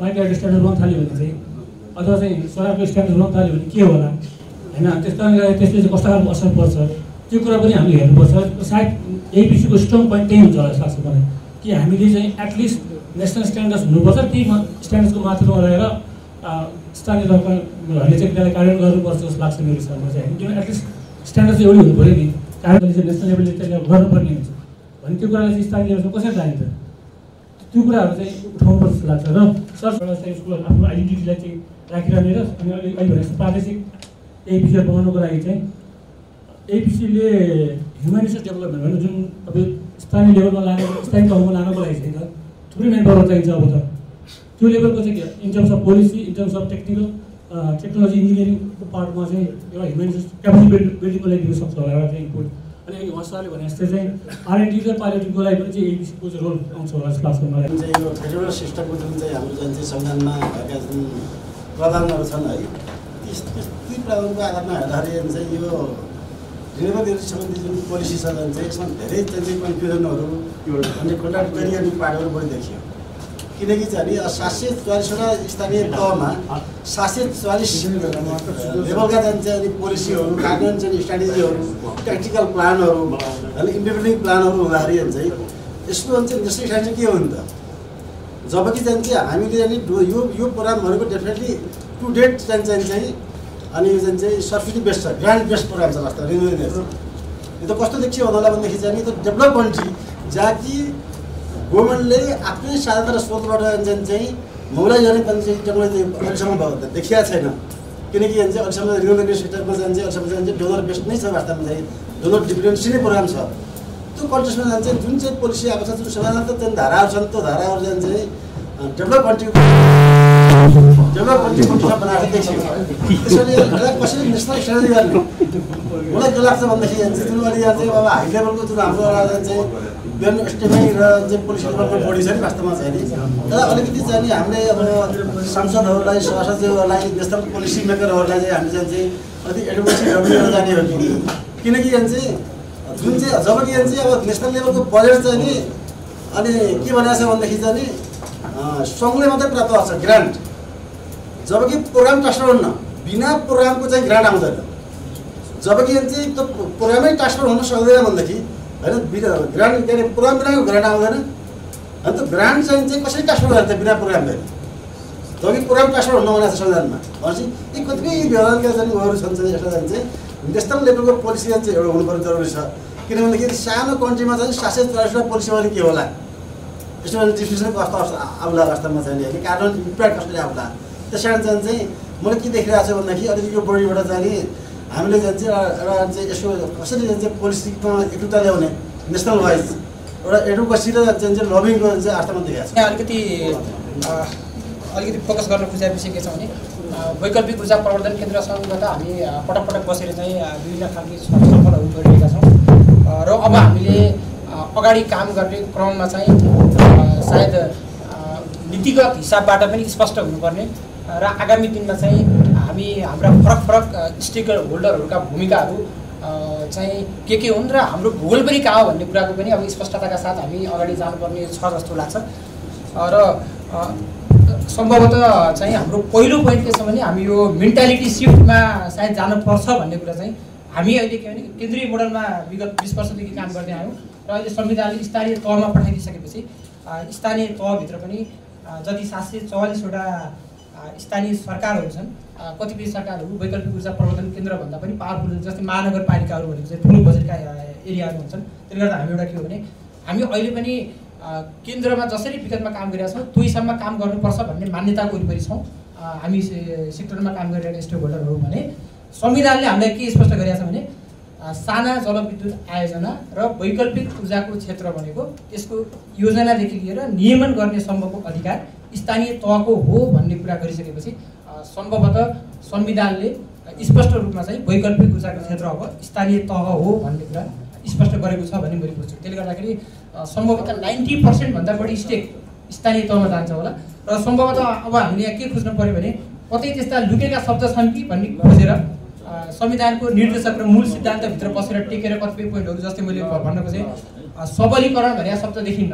माइक्रो स्ट्यान्डर्ड बनाउन थाल्यो भने चाहिँ अथवा चाहिँ सरकारको स्ट्यान्डर्ड बनाउन थाल्यो भने के होला होइन, त्यस कारणले गर्दा त्यसले चाहिँ कस्तो खालको असर पर्छ त्यो कुरा पनि हामीले हेर्नुपर्छ। सायद एबिसीको स्ट्रङ पोइन्ट त्यही हुन्छ होला जस्तो लाग्छ मलाई, कि कि हामीले चाहिँ एटलिस्ट नेशनल स्ट्यान्डर्ड्स हुनुपर्छ, ती स्ट्यान्डर्ड्सको मात्रामा रहेर स्थानीय तहले चाहिँ त्यसलाई कार्यान्वयन गर्नुपर्छ जस्तो लाग्छ मेरो हिसाबमा चाहिँ। किन एटलिस्ट स्ट्यान्डर्ड चाहिँ एउटा हुनुपर्यो नि, कार्यान्वयन चाहिँ नेसनल लेभलले चाहिँ गर्नुपर्ने हुन्छ भने त्यो कुरालाई चाहिँ स्थानीय लेभलमा कसरी जान्छ त्यो कुराहरू चाहिँ उठाउनुपर्छ जस्तो लाग्छ। र सरसँग चाहिँ यसको आफ्नो आइडेन्टिटीलाई चाहिँ राखिरहने र अनि अहिले अहिले भनेको प्रादेशिक एएपीसी बनाउनुको लागि चाहिँ एएपीसीले ह्युमन रिसोर्स डेभलपमेन्ट भनेर जुन अब स्थानीय लेभलमा लाने स्थानीय तहमा लानुको लागि चाहिँ थुप्रै म्यान पावर चाहिन्छ। अब त त्यो लेभलको चाहिँ in terms of policy, in terms of technical technology इन्जिनियरिङको पार्टमा चाहिँ एउटा ह्युमन रिसोर्स क्यापेसिटी बिल्डिङको लागि दिनसक्छ होला एउटा चाहिँ इम्पोर्ट। अनि सरले भने जस्तै चाहिँ आरएनडी र पाइलटिङको लागि पनि चाहिँ एएपीसीको चाहिँ रोल आउँछ होला जस्तो लाग्छ मलाई। जुन चाहिँ यो फेडरल सिस्टमको जुन चाहिँ हाम्रो जुन चाहिँ संविधानमा भएका जुन प्रावधानहरू छन् है, ती प्रावधानको आधारमा हेर्दाखेरि चाहिँ यो रिनेबलहरू सम्बन्धी जुन पोलिसी छ जुन चाहिँ यसमा धेरै चाहिँ कन्फ्युजनहरू अनि कन्ट्राडिक्टरी पार्टहरू पनि देखियो। किनकि चाहिँ अब सात सय चौवालिसवटा स्थानीय तहमा सात सय चौवालिस लेभलका जुन चाहिँ अनि पोलिसीहरू, कार्यान्वयन चाहिँ स्ट्राटेजीहरू, ट्याक्टिकल प्लानहरू अनि इम्प्लिमेन्टिङ प्लानहरू हुँदाखेरि चाहिँ यसको चाहिँ नेसनल स्ट्राटेजी के हो नि त? जबकि चाहिँ हामीले अनि यो यो प्रोग्रामहरूको डेफिनेटली टु डेट चाहिँ चाहिँ अनि यो जुन चाहिँ सब्सिडी बेस्ड छ, ग्रान्ट बेस्ड प्रोग्राम छ वास्तव रिन्युएबल छ। यो त कस्तो देखियो होला भनेदेखि चाहिँ त डेभलप कन्ट्री जहाँ कि गभर्मेन्टले आफ्नै साधन र स्रोतबाट जुन चाहिँ मोबाइल गर्ने पनि टेक्नोलोजी अहिलेसम्म भएको देखिया छैन। किनकि जुन चाहिँ अहिलेसम्म रिन्युएबल सेक्टरमा जुन चाहिँ अहिलेसम्म जुन चाहिँ डलर बेस्ड नै छ, वास्तवमा चाहिँ डलर डिपेन्डेन्सी नै प्रोग्राम छ। त्यो कन्टेक्स्टमा जुन चाहिँ जुन चाहिँ पोलिसी आएको छ, जुन साधारणतः जुन धाराहरू छन् त्यो धाराहरू जुन चाहिँ डेभलप कन्ट्रीको डेभलप कन्ट्रीमा बनाएर देखियो। त्यसैले यसलाई कसरी नेसनल स्ट्राटेजी गर्ने मलाई के लाग्छ भन्दाखेरि जुन अहिले चाहिँ अब हाई लेभलको जुन हाम्रो एउटा चाहिँ बिहान एस्टिमेटिङ र चाहिँ पोलिसी डेभलपमेन्ट बढी छ नि वास्तवमा चाहिँ तर अलिकति चाहिँ हामीले अब सांसदहरूलाई सभासदहरूलाई नेसनल पोलिसी मेकरहरूलाई चाहिँ हामी चाहिँ अलिक एडभोकेसी गरेर जाने हो कि? किनकि यहाँ चाहिँ जुन चाहिँ जब कि यहाँ चाहिँ अब नेसनल लेभलको बजेट चाहिँ नि अनि के भनेको छ भन्दाखेरि चाहिँ नि सङ्घले मात्रै प्राप्त गर्छ ग्रान्ट, जबकि प्रोग्राम ट्रान्सफर हुन्न, बिना प्रोग्रामको चाहिँ ग्रान्ट आउँदैन। जबकि चाहिँ त्यो प्रोग्रामै ट्रान्सफर हुन सक्दैन भनेदेखि होइन बिना ग्रान्ट के अरे प्रोग्राम बिनाको ग्रान्ट आउँदैन। अनि त्यो ग्रान्ट चाहिँ चाहिँ कसरी ट्रान्सफर गर्ने त बिना प्रोग्राम भएन? जबकि प्रोग्राम ट्रान्सफर हुन भनेको छ संविधानमा। भनेपछि यी कतिपय व्यवधानका चाहिँ उहाँहरू छन् चाहिँ यसमा चाहिँ नेसनल लेभलको पोलिसी चाहिँ एउटा हुनुपर्ने जरुरी छ। किनभनेदेखि सानो कन्ट्रीमा चाहिँ सात सय चौवालिसवटा पोलिसी भने के होला? यसमा डिस्क्रिप्सन कस्तो आउला वास्तवमा चाहिँ अनि कारण इम्प्याक्ट कसरी आउला? त्यस कारण चाहिँ चाहिँ मैले के देखिरहेको छु भन्दाखेरि अलिकति यो बडीबाट जाने हामीले जान्छ एउटा चाहिँ यसो कसरी चाहिँ पोलिसीमा एकता ल्याउने नेसनल वाइज एउटा एडभोकेसी र जुन चाहिँ लबिङको चाहिँ आस्थामा देखाएको छ। अलिकति अलिकति फोकस गर्न खोजेपछि के छ भने वैकल्पिक ऊर्जा प्रवर्धन केन्द्रसँगबाट हामी पटक पटक बसेर चाहिँ विभिन्न खालको छलफलहरू गरिरहेका छौँ र अब हामीले अगाडि काम गर्ने क्रममा चाहिँ सायद नीतिगत हिसाबबाट पनि स्पष्ट हुनुपर्ने र आगामी दिनमा चाहिँ हामी हाम्रा फरक फरक स्टेक होल्डरहरूका भूमिकाहरू चाहिँ के के हुन् र हाम्रो भूगोल पनि कहाँ हो भन्ने कुराको पनि अब स्पष्टताका साथ हामी अगाडि जानुपर्ने छ जस्तो लाग्छ। र सम्भवतः चाहिँ हाम्रो पहिलो पोइन्ट के छ भने हामी यो मेन्टालिटी सिफ्टमा सायद जानुपर्छ भन्ने कुरा चाहिँ हामी अहिले के भने केन्द्रीय मोडलमा विगत बिस वर्षदेखि काम गर्दै आयौँ र अहिले संविधानले स्थानीय तहमा पठाइदिइसकेपछि स्थानीय तहभित्र पनि जति सात सय चौवालिसवटा स्थानीय सरकारहरू छन्, कतिपय सरकारहरू वैकल्पिक ऊर्जा प्रवर्धन केन्द्रभन्दा पनि पावरफुल हुन्छ। जस्तै महानगरपालिकाहरू भनेको चाहिँ ठुलो बजेटका एरियाहरू हुन्छन्। त्यसले गर्दा हामी एउटा के हो भने हामी अहिले पनि केन्द्रमा जसरी विगतमा काम गरिरहेका छौँ त्यो हिसाबमा काम गर्नुपर्छ भन्ने मान्यताको वरिपरि छौँ। हामी सेक्टरमा काम गरिरहेका स्टेक होल्डरहरू भने संविधानले हामीलाई के स्पष्ट गरेका छ भने साना जलविद्युत आयोजना र वैकल्पिक ऊर्जाको क्षेत्र भनेको त्यसको योजनादेखि लिएर नियमन गर्ने सम्भवको अधिकार स्थानीय तहको हो भन्ने कुरा गरिसकेपछि सम्भवतः संविधानले स्पष्ट रूपमा चाहिँ वैकल्पिक ऊर्जाको क्षेत्र अब स्थानीय तह हो भन्ने कुरा स्पष्ट गरेको छ भन्ने मैले बुझ्छु। त्यसले गर्दाखेरि सम्भवतः नाइन्टी पर्सेन्टभन्दा बढी स्टेक स्थानीय तहमा जान्छ होला र सम्भवतः अब हामीले यहाँ के खोज्नु पऱ्यो भने कतै त्यस्ता लुकेका शब्द छन् कि भन्ने खोजेर संविधानको निर्देशक र मूल सिद्धान्तभित्र बसेर टेकेर कतिपय पोइन्टहरू जस्तै मैले भन्न खोजेँ सबलीकरण भन्ने शब्द देखिन्न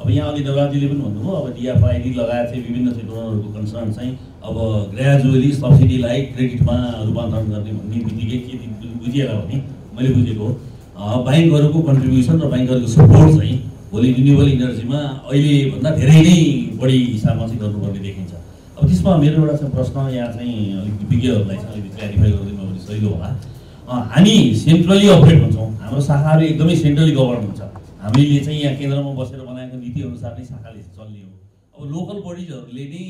Abia the Navaji living on the D F I D Lagathi, women the concerns, our gradually subsidy like credit man, buying Goruku contribution or buying Goruku support, renewable energy, oily, not any body Samasi Goruku. अब त्यसमा मेरो एउटा चाहिँ प्रश्न यहाँ चाहिँ अलिक विज्ञहरूलाई चाहिँ अलिक क्ल्यारिफाई गर्दिनु भने सही होला। हामी सेन्ट्रली अपरेट हुन्छौं। हाम्रो शाखाहरु एकदमै सेन्ट्रली गभर्न हुन्छ। हामीले चाहिँ यहाँ केन्द्रमा बसेर बनाएको नीति अनुसार नै शाखाले चल्ने हो। अब लोकल बडीजहरुले नै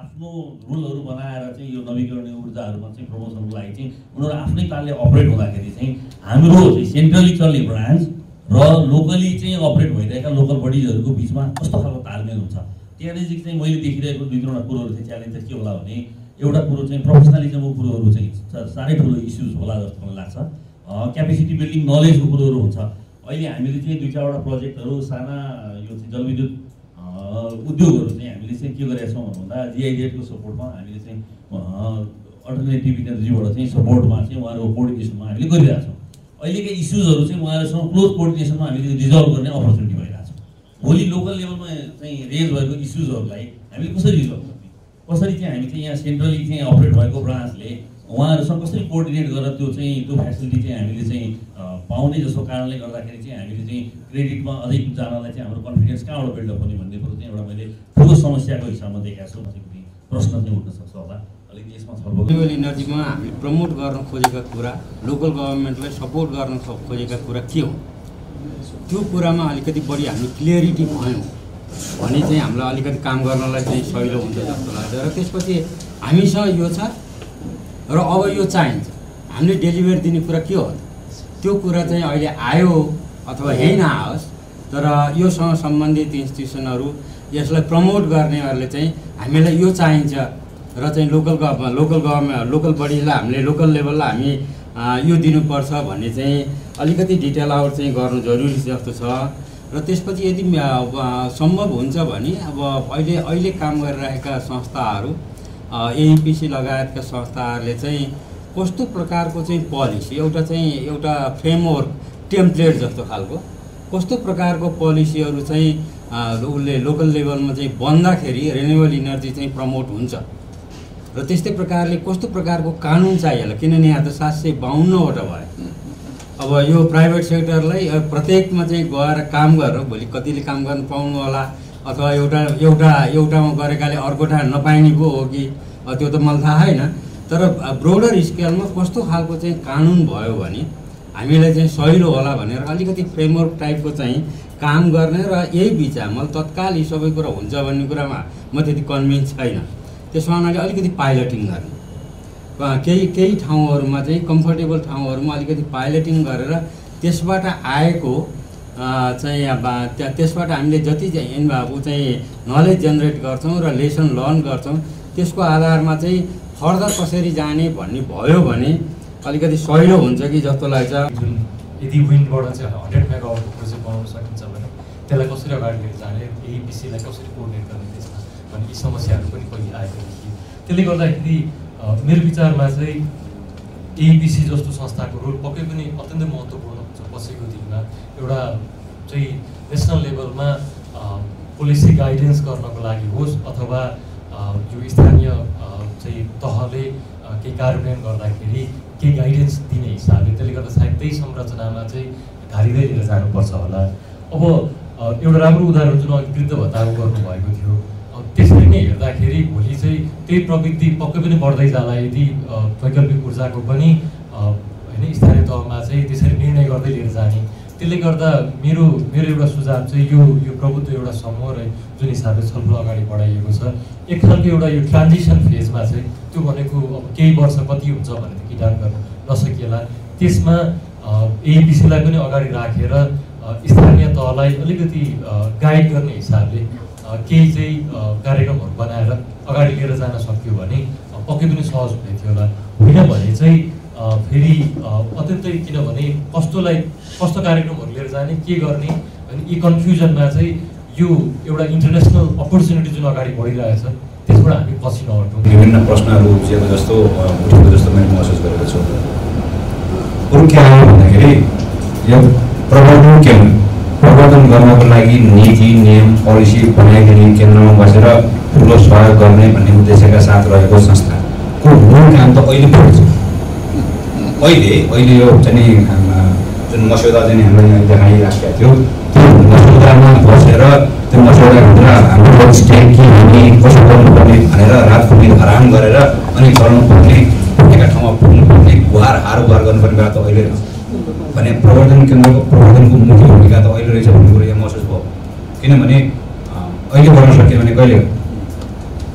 आफ्नो रुलहरु बनाएर चाहिँ यो नवीकरणीय ऊर्जाहरुमा चाहिँ प्रमोसनको लागि चाहिँ उनीहरु आफ्नै तालले अपरेट हुँदाखेरि चाहिँ हाम्रो सेन्ट्रली चल्ने ब्रान्च र लोकली चाहिँ अपरेट भइरहेका लोकल बडीजहरुको बीचमा कस्तो खालको तालमेल हुन्छ? Theoretically, I have seen many people who challenge this issue. One professionalism issues capacity building, knowledge project support. Only local level raised issues of life. I mean, centrally operate by branch, one some coordinate to say to facility and saying poundage of carnival or credit other confidence count build upon him and they promote त्यो कुरामा अलिकति बढी हामी clarity भयौं भने चाहिँ हामीलाई अलिकति काम गर्नलाई चाहिँ सजिलो हुन्छ जस्तो लाग्छ र त्यसपछि हामीसँग यो छ र अब यो चाहिन्छ हामीले डेलिभर दिने कुरा के हो त्यो कुरा चाहिँ अहिले आयो अथवा हैन आओस् तर योसँग सम्बन्धित इन्स्टिट्युसनहरु यसलाई प्रमोट गर्नेहरुले चाहिँ हामीलाई यो चाहिन्छ र चाहिँ local government local government local बडीलाई हामीले लोकल लेभलमा हामी यो दिनुपर्छ भन्ने चाहिँ अलिकति डिटेल आउट चाहिँ गर्नु जरुरी जस्तो छ र त्यसपछि यदि सम्भव हुन्छ भने अब अहिले अहिले काम गरिरहेका संस्थाहरू एईपीसी लगायतका संस्थाहरूले चाहिँ कस्तो प्रकारको चाहिँ पोलिसी एउटा चाहिँ एउटा फ्रेमवर्क टेम्प्लेट जस्तो खालको कस्तो प्रकारको पोलिसीहरू चाहिँ उले लोकल लेभलमा चाहिँ बन्दाखेरि रिन्युएबल एनर्जी चाहिँ प्रमोट हुन्छ र त्यस्तै प्रकारले कस्तो प्रकारको कानुन चाहिएला किनभने यहाँ त सात सय बाउन्न वटा भयो अब यो प्राइभेट सेक्टरलाई प्रत्येकमा चाहिँ गएर काम गरेर भोलि कतिले काम गर्न पाउनु होला अथवा एउटा एउटा एउटामा गरेकाले अर्को ठाउँ नपाइने पो हो कि त्यो त मलाई थाहा हैन तर ब्रोडर स्केलमा कस्तो खालको चाहिँ कानुन भयो भने हामीलाई चाहिँ सजिलो होला भनेर अलिकति फ्रेमवर्क टाइपको चाहिँ काम गर्ने र यही बिचमा तत्काल यी सबै कुरा हुन्छ भन्ने कुरामा म त्यति कन्भिन्स छैन त्यसमा हामीले अलिकति पाइलटिङ गर्ने केही केही ठाउँहरुमा चाहिँ कम्फर्टेबल ठाउँहरुमा अलिकति पाइलटिङ गरेर त्यसबाट आएको चाहिँ अब त्यसबाट हामीले जति चाहिँ अब चाहिँ नलेज जेनेरेट गर्छौं र लेसन लर्न गर्छौं त्यसको आधारमा चाहिँ फर्दर कसरी जाने भन्ने भयो भने अलिकति सजिलो हुन्छ कि जस्तो लाग्छ यदि विन्डबाट चाहिँ एक सय मेगावाट प्रोजेक्ट बनाउन सकिन्छ भने त्यसलाई कसरी अगाडि लिएर जाने एईपीसी लाई कसरी कोर्डिनेट गर्ने त्यसमा भन्ने यी समस्याहरु पनि पहिले आएको थियो त्यसले गर्दाखेरि मेरो विचारमा चाहिँ एईपीसी जस्तो संस्थाको रोल पक्कै पनि अत्यन्तै महत्त्वपूर्ण हुन्छ पछिको दिनमा एउटा चाहिँ नेसनल लेभलमा पोलिसी गाइडेन्स गर्नको लागि होस् अथवा यो स्थानीय चाहिँ तहले केही कार्यान्वयन गर्दाखेरि केही गाइडेन्स दिने हिसाबले त्यसले गर्दा सायद त्यही संरचनामा चाहिँ ढालिँदै लिएर जानुपर्छ होला अब एउटा राम्रो उदाहरण जुन अघि वृद्ध भत्ताको गर्नुभएको थियो त्यसरी नै हेर्दाखेरि भोलि चाहिँ त्यही प्रवृत्ति पक्कै पनि बढ्दै जाला यदि वैकल्पिक ऊर्जाको पनि हैन स्थानीय तहमा चाहिँ त्यसरी निर्णय गर्दै लिएर जाने त्यसले गर्दा मेरो मेरो एउटा सुझाव चाहिँ यो यो प्रभुत्व एउटा समूह र जुन हिसाबले छलफल अगाडि बढाइएको छ एक खालको एउटा यो ट्रान्जिसन फेजमा चाहिँ त्यो भनेको अब केही वर्ष कति हुन्छ भनेर त किटान गर्न नसकिएला त्यसमा एईपीसीलाई पनि अगाडि राखेर स्थानीय तहलाई अलिकति गाइड गर्ने हिसाबले केही चाहिँ कार्यक्रमहरु बनाएर अगाडि लिएर जान सकियो भने पक्कै पनि सहज हुने थियो होला हैन भने चाहिँ फेरि अत्यन्तै किनभने कस्तोलाई कस्तो कार्यक्रमहरु लिएर जाने के गर्ने अनि यो कन्फ्युजनमा चाहिँ यो एउटा इन्टरनेशनल अपर्च्युनिटी जुन अगाडि बढिरहेछ the The Masada and the Lord's taking me, Kosovo, Panera, Rathfully, Haram, Guerrera, and it's on public. I can come up public, who are Harvargan for Gato Oilers. When a provident can provide them who moved to Gato Oilers of Nuria Moses Bob. In a money, oil was a given a girl.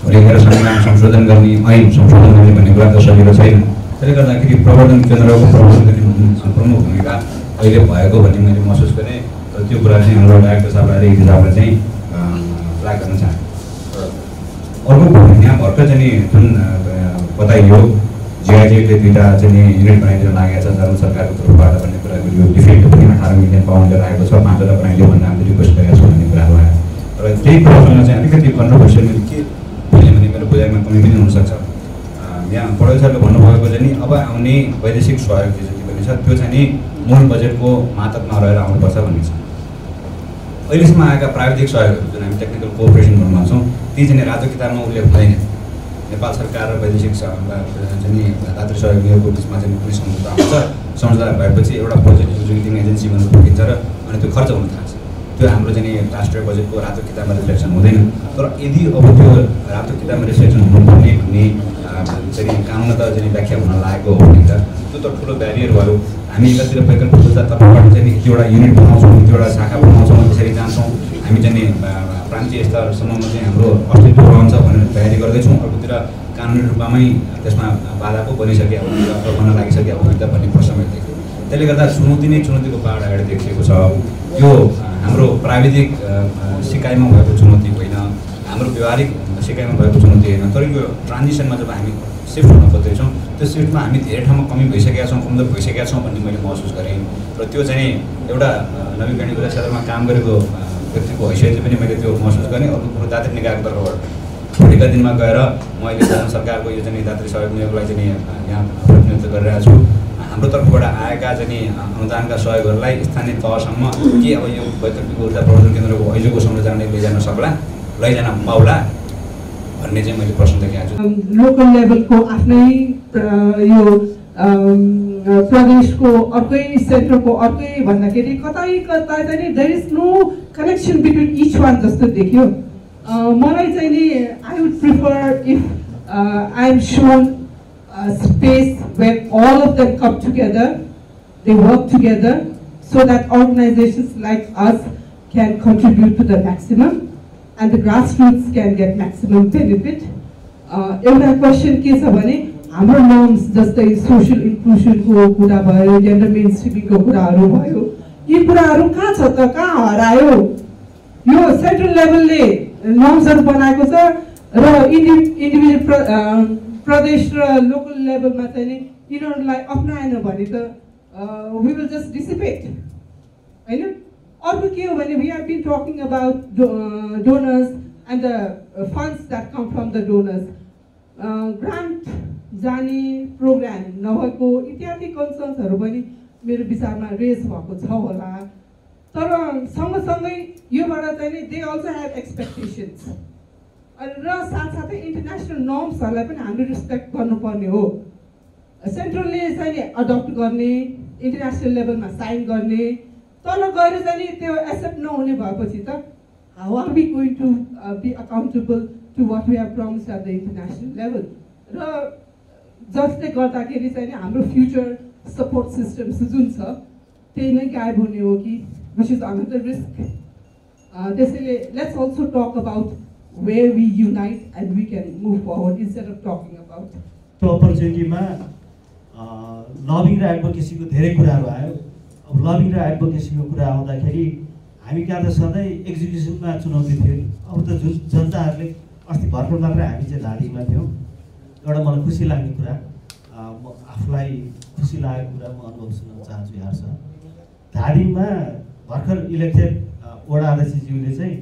For a year, some southern Gandhi, mine, some southern Manipulator, Savio Sailor. Telegraph, I give provident general provident and promote Mika, oil by governing Moses Bene. त्यो कुरा चाहिँ हाम्रो doctor साहबले हिसाबले चाहिँ flag गर्न चाहन्छ। अर्को यहाँ भर्खर चाहिँ जुन बताइयो जीआईजीले दुईटा चाहिँ युनिट बनाइदिन लागेको छ जर्मन सरकारको तर्फबाट भन्ने कुरा यो डिफेक्ट पनि अठार मिलियन पाउन्ड आएको छ पाँचवटा बनाइदियो भन्ने हामीले रिक्वेस्ट गरेका छौँ भन्ने कुराहरू आयो। र त्यही कुरासँग चाहिँ अलिकति कन्ट्रोभर्सियल के मैले भने मेरो बुझाइमा कमी पनि हुन सक्छ। यहाँ प्रोफेसरले भन्नुभएको चाहिँ अब आउने वैदेशिक सहयोग जो पनि छ त्यो चाहिँ नि मूल बजेटको मातकमा रहेर आउनु पर्छ भन्ने छ। अहिलेसम्म आएका प्राविधिक सहयोगहरू जुन हामी टेक्निकल कोअपरेसन भन्न भन्छौँ ती चाहिँ रातो किताबमा उल्लेख हुँदैन। नेपाल सरकार र वैदेशिक चाहिँ रात्री सहयोग यो उसमा चाहिँ कुनै सम्झौता आउँछ, सम्झौता भएपछि एउटा प्रोजेक्ट एक्जिक्युटिङ एजेन्सी बन्न पुगिन्छ र अनि त्यो खर्च हुन थाल्छ। त्यो हाम्रो चाहिँ राष्ट्रिय बजेटको रातो किताबमा रिफ्लेक्सन हुँदैन। तर यदि अब त्यो रातो किताबमा रिफ्लेक्सन हुनुपर्ने भन्ने चाहिँ कानुन त चाहिँ व्याख्या हुन लागेको हो भने त त्यो त ठुलो ब्यारियर भयो। हामी एकातिर वैकल्पिक तर्फबाट चाहिँ एउटा युनिट बनाउँछौँ, एउटा शाखा बनाउँछौँ, त्यसरी जान्छौँ। हामी चाहिँ प्रान्तीय स्तरसम्ममा चाहिँ हाम्रो अस्तित्व रहन्छ भनेर तयारी गर्दैछौँ। अर्कोतिर कानुनी रूपमै त्यसमा बाधा पो बनिसक्यो हुन्छ, गर्न लागिसक्यो हुन्छ भन्ने प्रश्न देख्यो। त्यसले गर्दा चुनौती नै चुनौतीको पहाड अगाडि देखिएको छ। यो हाम्रो प्राविधिक सिकाइमा भएको चुनौती होइन, हाम्रो व्यवहारिक सिकाइमा भएको चुनौती होइन, तर यो ट्रान्जिसनमा जब हामी सिफ्ट हुन खोज्दैछौँ त्यो सिफ्टमा हामी धेरै ठाउँमा कमी भइसकेका छौँ, कमजोर भइसकेका छौँ भन्ने मैले महसुस गरेँ। र त्यो चाहिँ एउटा नवीकरणीय ऊर्जा क्षेत्रमा काम गरेको व्यक्तिको हैसियतले पनि मैले त्यो महसुस गरेँ। अर्को कुरो दात्री निकायको तर्फबाट भोलिका दिनमा गएर म अहिले जन सरकारको यो चाहिँ दात्री सहयोग नियोगलाई चाहिँ यहाँ प्रतिनिधित्व गरिरहेको छु। हाम्रो तर्फबाट आएका चाहिँ अनुदानका सहयोगहरूलाई स्थानीय तहसम्म के अब यो वैकल्पिक ऊर्जा प्रबन्धन केन्द्रको अहिलेको संरचनाले लैजान सक्ला, लैजान पाउला भन्ने चाहिँ मैले प्रश्न देखाएको छु। लोकल लेभलको आफ्नै यो प्रदेशको अर्कै सेन्टरको अर्कै भन्दाखेरि कतै कतै चाहिँ there is no connection between each one जस्तो देखियो। मलाई चाहिँ नि I would prefer if I am shown a space where all of them come together, they work together, so that organizations like us can contribute to the maximum and the grassroots can get maximum benefit. Every question is about our norms, just the social inclusion, gender mainstreaming, these things are not there. Central level norms are made, and individual Pradesh uh, local level ma chahi tinharulai apnaena bhane ta we will just dissipate, haina? Arko ke ho bhane we have been talking about do, uh, donors and the uh, funds that come from the donors, uh, grant jane program nabhako ityadi concerns haru pani mero vicharma raise bhako chha hola. Tara सँगसँगै yo bata chahi they also have expectations. र साथसाथै international नर्म्सहरूलाई पनि हामीले respect गर्नुपर्ने हो। सेन्ट्रलले चाहिँ adopt गर्ने, international लेभलमा साइन गर्ने, तल गएर चाहिँ त्यो एक्सेप्ट नहुने भएपछि त how are we going to be accountable to what we have promised at the international level. र जसले गर्दाखेरि चाहिँ हाम्रो फ्युचर सपोर्ट सिस्टम जुन छ त्यही नै गायब हुने हो कि विच इज अनदर रिस्क। त्यसैले let's also talk about where we unite and we can move forward instead of talking about to opportunity ma lobbying ra advocacy ko dherai कुरा आयो। अब लबिङ र एडभोकेसीको कुरा आउँदाखेरि हामी कहाँ त सधैँ एक्जिक्युसनमा चुनौती थियो, अब त जुन जनताहरूले अस्ति भर्खर मात्र हामी चाहिँ धाडीमा थियौँ। एउटा मलाई खुसी लाग्ने कुरा, म आफूलाई खुसी लागेको कुरा म अनुभव सुनाउन चाहन्छु यहाँसँग। धाडीमा भर्खर इलेक्टेड वडा अध्यक्षज्यूले चाहिँ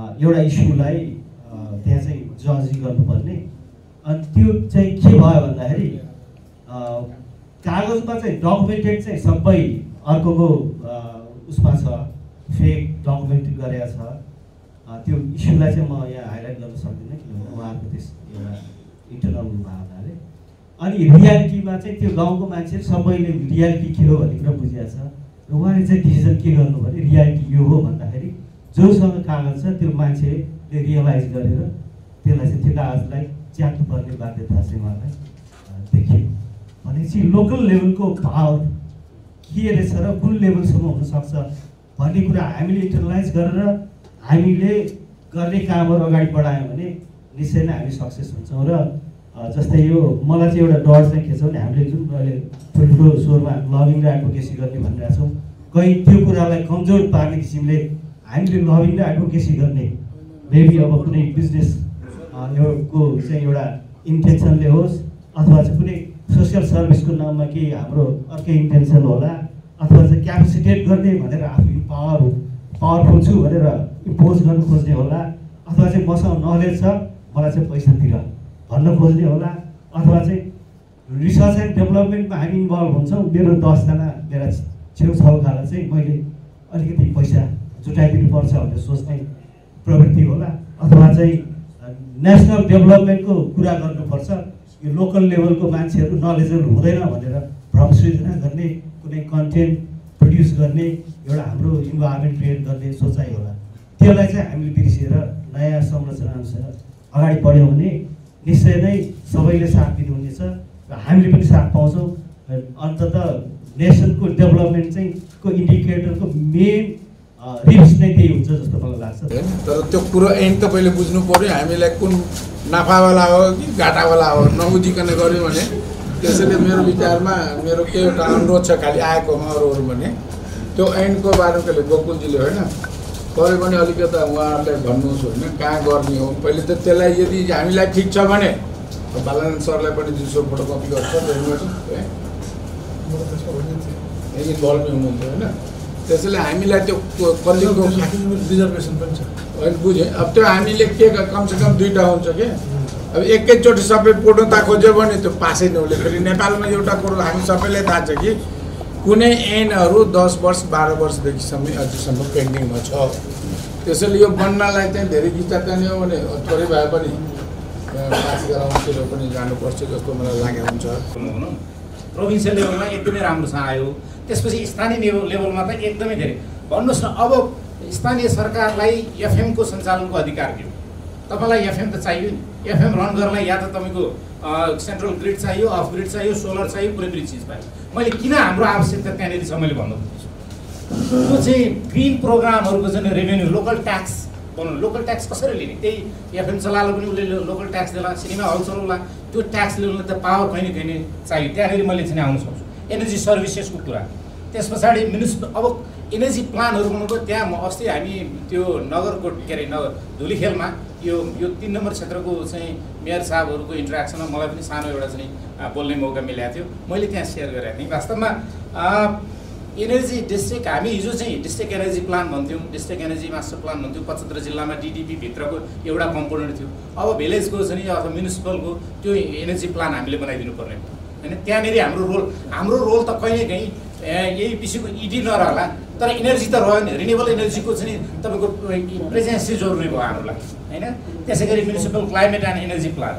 एउटा इस्युलाई त्यहाँ चाहिँ जजिङ गर्नुपर्ने अनि त्यो चाहिँ के भयो भन्दाखेरि कागजमा चाहिँ डकुमेन्टेड चाहिँ सबै अर्कोको उसमा छ फेक डकुमेन्ट गरेको छ त्यो इस्युलाई चाहिँ म यहाँ हाइलाइट गर्न सक्दिनँ किनभने उहाँको त्यस्तो एउटा इन्टरनल भावनाले अनि रियालिटीमा चाहिँ त्यो गाउँको मान्छेहरु सबैले रियालिटी के हो भन्ने कुरा बुझिया छ र उहाँले चाहिँ डिसिजन के गर्नु भने रियालिटी यो हो भन्दाखेरि जोसँग कागज छ त्यो मान्छेले रियलाइज गरेर त्यसलाई चाहिँ त्यो कागजलाई च्यात्नुपर्ने बाध्यता चाहिँ उहाँलाई देखियो भनेपछि लोकल लेभलको भाव के रहेछ र कुन लेभलसम्म हुनसक्छ भन्ने कुरा हामीले इन्टरनलाइज गरेर हामीले गर्ने कामहरु अगाडि बढायौँ भने निश्चय नै हामी सक्सेस हुन्छौँ र जस्तै यो मलाई चाहिँ एउटा डर चाहिँ के छ भने हामीले जुन अहिले ठुल्ठुलो स्वरमा लभिङ र एडभोकेसी गर्ने भनिरहेको छौँ कहीँ त्यो कुरालाई कमजोर पार्ने किसिमले हामीले लभिङ र एडभोकेसी गर्ने मेबी अब कुनै बिजनेस को चाहिँ एउटा इन्टेन्सनले होस् अथवा चाहिँ कुनै सोसियल सर्भिसको नाममा केही हाम्रो अर्कै इन्टेन्सन होला अथवा चाहिँ क्यापेसिटेट गर्ने भनेर आफू पावर पावरफुल छु भनेर इम्पोज गर्नु खोज्ने होला अथवा चाहिँ मसँग नलेज छ मलाई चाहिँ पैसा तिर भन्न खोज्ने होला अथवा चाहिँ रिसर्च एन्ड डेभलपमेन्टमा हामी इन्भल्भ हुन्छौँ मेरो दसजना मेरा छेउछाउकालाई चाहिँ मैले अलिकति पैसा जुटाइदिनुपर्छ भनेर सोच्ने प्रवृत्ति होला अथवा चाहिँ नेसनल डेभलपमेन्टको कुरा गर्नुपर्छ यो लोकल लेभलको मान्छेहरू नलेजेबल हुँदैन भनेर भ्रम सृजना गर्ने कुनै कन्टेन्ट प्रड्युस गर्ने एउटा हाम्रो इन्भाइरोमेन्ट क्रिएट गर्ने सोचाइ होला त्यसलाई चाहिँ हामीले बिर्सिएर नयाँ संरचनाअनुसार अगाडि बढ्यौँ भने निश्चय नै सबैले साथ दिनुहुनेछ र हामीले पनि साथ पाउँछौँ अन्ततः नेसनको डेभलपमेन्ट चाहिँ को इन्डिकेटरको मेन रिप्स नै त्यही हुन्छ जस्तो मलाई लाग्छ। तर त्यो कुरो एन्ड तपाईँले बुझ्नु पऱ्यो हामीलाई कुन नाफावाला हो कि घाटावाला हो नबुझिकन गऱ्यो भने त्यसैले मेरो विचारमा मेरो के एउटा अनुरोध छ खालि आएकोमा अरूहरू भने त्यो एन्डको बारेमा कहिले गोकुलजीले होइन तर पनि अलिकता उहाँहरूलाई भन्नुहोस् होइन कहाँ गर्ने हो पहिले त त्यसलाई यदि हामीलाई ठिक छ भने बालन सरलाई पनि दुई सय फोटोकपी गर्छ इन्भल्भ हुनुहुन्छ होइन त्यसैले हामीलाई त्यो कतिको रिजर्भेसन पनि छ अहिले बुझेँ अब त्यो हामीले के कमसेकम दुईवटा हुन्छ कि अब एकैचोटि सबै पोटोता खोज्यो भने त्यो पासै नहुने फेरि नेपालमा एउटा कुरो हामी सबैलाई थाहा छ कि कुनै ऐनहरू दस वर्ष बाह्र वर्षदेखिसम्म अझसम्म पेन्डिङमा छ त्यसैले यो बन्नलाई चाहिँ धेरै खिचातानी हो भने थोरै भए पनि पास गराउँतिर पनि जानुपर्छ जस्तो मलाई लागेको हुन्छ। प्रोभिन्सियल लेभलमा एकदमै राम्रोसँग आयो त्यसपछि स्थानीय लेभलमा त एकदमै धेरै भन्नुहोस् न अब स्थानीय सरकारलाई एफएमको सञ्चालनको अधिकार दियो तपाईँलाई एफएम त चाहियो नि एफएम रन गर्नलाई या त तपाईँको सेन्ट्रल ग्रिड चाहियो अफ ग्रिड चाहियो सोलर चाहियो कुनै पनि चिज पायो मैले किन हाम्रो आवश्यकता त्यहाँनिर छ मैले भन्नु खोज्छु त्यो चाहिँ ग्रिन प्रोग्रामहरूको चाहिँ रेभेन्यू लोकल ट्याक्स बनाउनु लोकल ट्याक्स कसरी लिने त्यही एफएम चलाएर पनि उसले लोकल ट्याक्स दिएला सिनेमा हल चलाउला त्यो ट्याक्स लिनु त पावर कहिले कहिले चाहियो त्यहाँनिर मैले चाहिँ आउनु सक्छु एनर्जी सर्भिसेसको कुरा त्यस पछाडि म्युनिसिपल अब एनर्जी प्लानहरू बनाउनु त्यहाँ म अस्ति हामी त्यो नगरकोट के अरे नगर धुलीखेलमा यो यो तीन नम्बर क्षेत्रको चाहिँ मेयर साहबहरूको इन्ट्रेक्सनमा मलाई पनि सानो एउटा चाहिँ बोल्ने मौका मिलेको थियो मैले त्यहाँ सेयर गरेको थिएँ वास्तवमा एनर्जी डिस्ट्रिक्ट हामी हिजो चाहिँ डिस्ट्रिक्ट एनर्जी प्लान भन्थ्यौँ डिस्ट्रिक्ट एनर्जी मास्टर प्लान भन्थ्यौँ पचहत्तर जिल्लामा डिडिपीभित्रको एउटा कम्पोनेन्ट थियो अब भिलेजको चाहिँ अथवा म्युनिसिपलको त्यो एनर्जी प्लान हामीले बनाइदिनु पर्ने होइन त्यहाँनिर हाम्रो रोल हाम्रो रोल त कहिलेकाहीँ एइपिसीको इडी नरहला तर इनर्जी त रह्यो नि रिन्युएबल एनर्जीको चाहिँ तपाईँको प्रेजेन्स जरुरी भयो हाम्रो लागि होइन त्यसै गरी municipal climate and energy plan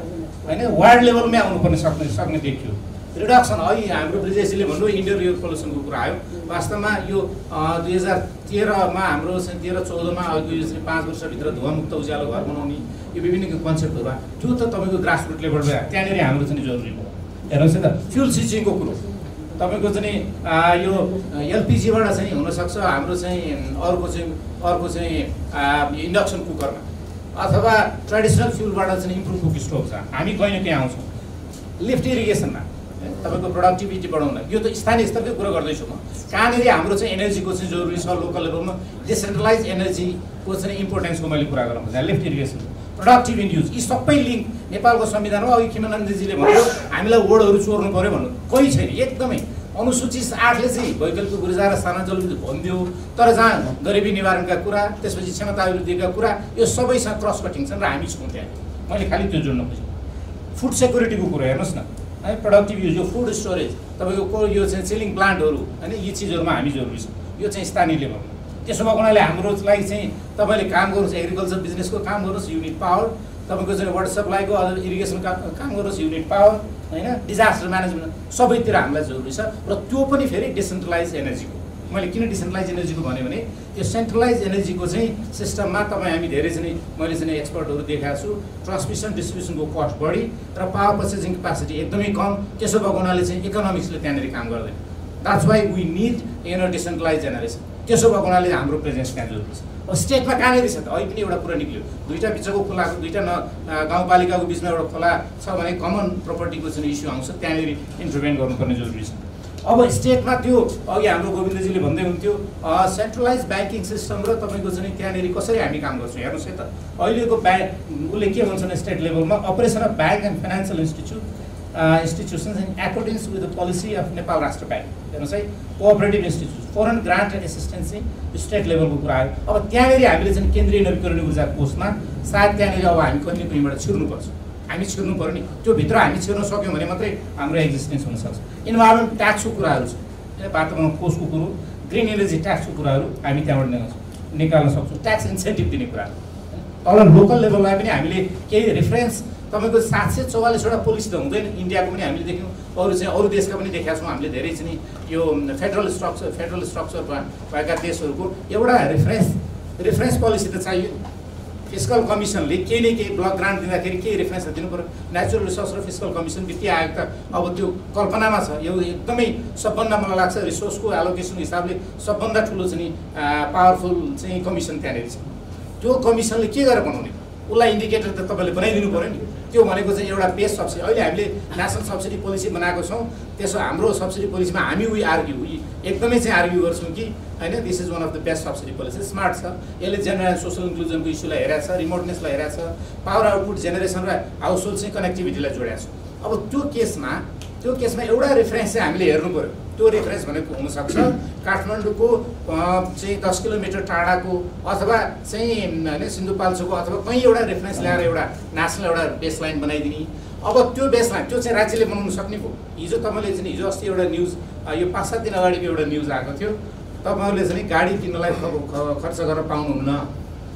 होइन वार्ड लेभलमै आउनुपर्ने सक्ने सक्ने देखियो रिडक्सन अघि हाम्रो ब्रिजेशजीले भन्नु इन्डोर एयर पोल्युसनको कुरा आयो वास्तवमा यो दुई हजार तेह्रमा हाम्रो तेह्र चौधमा अघिको यो चाहिँ पाँच वर्षभित्र धुवामुक्त उज्यालो घर बनाउने यो विभिन्न कन्सेप्टहरू आयो त्यो त तपाईँको ग्रासरुट लेभलमा त्यहाँनिर हाम्रो चाहिँ जरुरी भयो हेर्नुहोस् न त फ्युल स्विचिङको कुरो तपाईको चाहिँ यो एलपीजीबाट चाहिँ हुनसक्छ हाम्रो चाहिँ अर्को चाहिँ अर्को चाहिँ इन्डक्सन कुकरमा अथवा ट्रेडिसनल फ्युलबाट चाहिँ इम्प्रुभ कुक स्टोभ छ हामी कहीँ न कहीँ आउँछौँ लिफ्ट इरिगेसनमा तपाईँको प्रोडक्टिभिटी बढाउन यो त स्थानीय स्तरकै कुरा गर्दैछु म कहाँनिर हाम्रो चाहिँ एनर्जीको चाहिँ जरुरी छ लोकल लेभलमा डिसेन्ट्रलाइज एनर्जीको चाहिँ इम्पोर्टेन्सको मैले कुरा गरौँ भने lift irrigation productive end use यी सबै लिङ्क नेपालको संविधानमा अघि खिमानन्दजीले भन्यो हामीलाई वर्डहरू चोर्नु पऱ्यो भन्नु कोही छैन एकदमै अनुसूचित आठले चाहिँ वैकल्पिक ऊर्जा र स्थानान्तरण विधि भन्दियो तर जहाँ गरिबी निवारणका कुरा त्यसपछि क्षमता अभिवृद्धिका कुरा यो सबैसँग क्रस कटिङ छन् र हामी छौँ त्यहाँ। मैले खाली त्यो जोड्न खोजेँ। फुड सेक्युरिटीको कुरा हेर्नुस् न, है प्रोडक्टिभ युज यो फुड स्टोरेज तपाईको यो चाहिँ चिलिङ प्लान्टहरु हैन यी चीजहरुमा हामी जरुरी छ। यो चाहिँ स्थानीय लेभलमा त्यसो भए उनीले हाम्रो लागि चाहिँ तपाईले काम गर्नुस् एग्रीकल्चर बिजनेसको काम गर्नुस् युनिट पावर, तपाईको चाहिँ वाटर सप्लाईको अझ इरिगेसनका काम गर्नुस् युनिट पावर, हैन डिजास्टर म्यानेजमेन्ट सबैतिर हामीलाई जरुरी छ र त्यो पनि फेरि डिसेन्ट्रलाइज एनर्जीको। मैले किन डिसेन्ट्रलाइज एनर्जीको भने भने यो सेन्ट्रलाइज एनर्जीको चाहिँ सिस्टममा तपाई हामी धेरै चाहिँ मैले चाहिँ एक्सपर्टहरु देखाएको छु ट्रान्समिसन डिस्ट्रिब्युसनको कस्ट बढी र पावर पर्चेजिङ क्यापासिटी एकदमै कम। त्यसो भएको हुनाले चाहिँ इकोनोमिक्सले त्यहाँनेरि काम गर्दैन। That's why we need an decentralize generation. त्यसो भएको हुनाले हाम्रो प्रेजेन्स त्यहाँ जरुरी छ। अब स्टेटमा कहाँनेरि छ त? अहिले पनि एउटा कुरा निक्लियो दुईटा बिचको खोलाको दुईटा न गाउँपालिकाको बिचमा एउटा खोला छ भने कमन प्रपर्टीको चाहिँ इस्यु आउँछ त्यहाँनेरि इन्टरभेन गर्नुपर्ने जरुरी छ। अब स्टेटमा त्यो अघि हाम्रो गोविन्दजीले भन्दै हुन्थ्यो सेन्ट्रलाइज ब्याङ्किङ सिस्टम र तपाईको चाहिँ त्यहाँनेरि कसरी हामी काम गर्छौँ हेर्नुहोस् है त। अहिलेको ब्याङ्क उसले के भन्छ भने स्टेट लेभलमा operation of bank and financial institute institutions in एकोर्डिङ्स with the policy of Nepal राष्ट्र ब्याङ्क हेर्नुहोस् है cooperative institute foreign grant and assistance चाहिँ स्टेट लेभलको कुरा आयो। अब त्यहाँनेरि हामीले चाहिँ केन्द्रीय नवीकरण ऊर्जा कोषमा सायद त्यहाँनेरि अब हामी कहिले कहीँबाट छिर्नुपर्छ। हामी छिर्नु पऱ्यो नि, त्योभित्र हामी छिर्न सक्यौँ भने मात्रै हाम्रो एक्जिस्टेन्स हुनसक्छ। इन्भाइरोमेन्ट ट्याक्सको कुराहरू छ, वातावरण कोषको कुरो ग्रिन एनर्जी ट्याक्सको कुराहरू हामी त्यहाँबाट निकाल्न सक्छौँ। ट्याक्स इन्सेन्टिभ दिने कुराहरू तल लोकल लेभलमा पनि हामीले केही रेफरेन्स तपाईको सात सय चौवालीसवटा पोलिसी त हुँदैन इन्डियाको पनि हामीले देख्यौँ, अरू चाहिँ अरू देशका पनि देखाएको छौँ हामीले धेरै चाहिँ यो फेडरल स्ट्रक्चर फेडरल स्ट्रक्चर भएका देशहरूको एउटा रेफरेन्स रेफरेन्स पोलिसी त चाहियो। फिस्कल कमिसनले केही न केही ब्लक ग्रान्ट दिँदाखेरि केही रेफरेन्स त दिनु पऱ्यो। नेचुरल रिसोर्स र फिस्कल कमिसन वित्तीय आयोग त अब त्यो कल्पनामा छ। यो एकदमै सबभन्दा मलाई लाग्छ रिसोर्सको एलोकेसनको हिसाबले सबभन्दा ठुलो चाहिँ पावरफुल चाहिँ कमिसन त्यहाँनिर छ। त्यो कमिसनले के गरेर बनाउने उसलाई इन्डिकेटर त तपाईँले बनाइदिनु पऱ्यो नि। त्यो भनेको चाहिँ एउटा बेस सब्सिडी। अहिले हामीले नेसनल सब्सिडी पोलिसी बनाएको छौँ, त्यसो हाम्रो सब्सिडी पोलिसीमा हामी उही आर्ग्यु उही एकदमै चाहिँ आर्ग्यु गर्छौँ कि हैन this is one of the best subsidy policy. Smart छ, यसले जेन्डर एन्ड सोसल इन्क्लुजनको इस्युलाई हेरेको छ, रिमोटनेसलाई हेरेको छ, पावर आउटपुट जेनेरेसन र हाउस होल्ड चाहिँ कनेक्टिभिटीलाई जोडेको छ। अब त्यो केसमा त्यो केसमा एउटा रेफरेन्स चाहिँ हामीले हेर्नु पऱ्यो। त्यो रेफरेन्स भनेको हुनसक्छ काठमाडौँको चाहिँ दस किलोमिटर टाढाको अथवा चाहिँ होइन सिन्धुपाल्चोको अथवा कहीँ एउटा रेफरेन्स ल्याएर एउटा नेसनल एउटा बेसलाइन बनाइदिने। अब त्यो बेसलाइन त्यो चाहिँ राज्यले बनाउनु सक्ने भयो। हिजो तपाईँले चाहिँ हिजो अस्ति एउटा न्युज यो पाँच सात दिन अगाडिको एउटा न्युज आएको थियो तपाईँहरूले चाहिँ गाडी किन्नलाई खर्च गरेर पाउनुहुन्न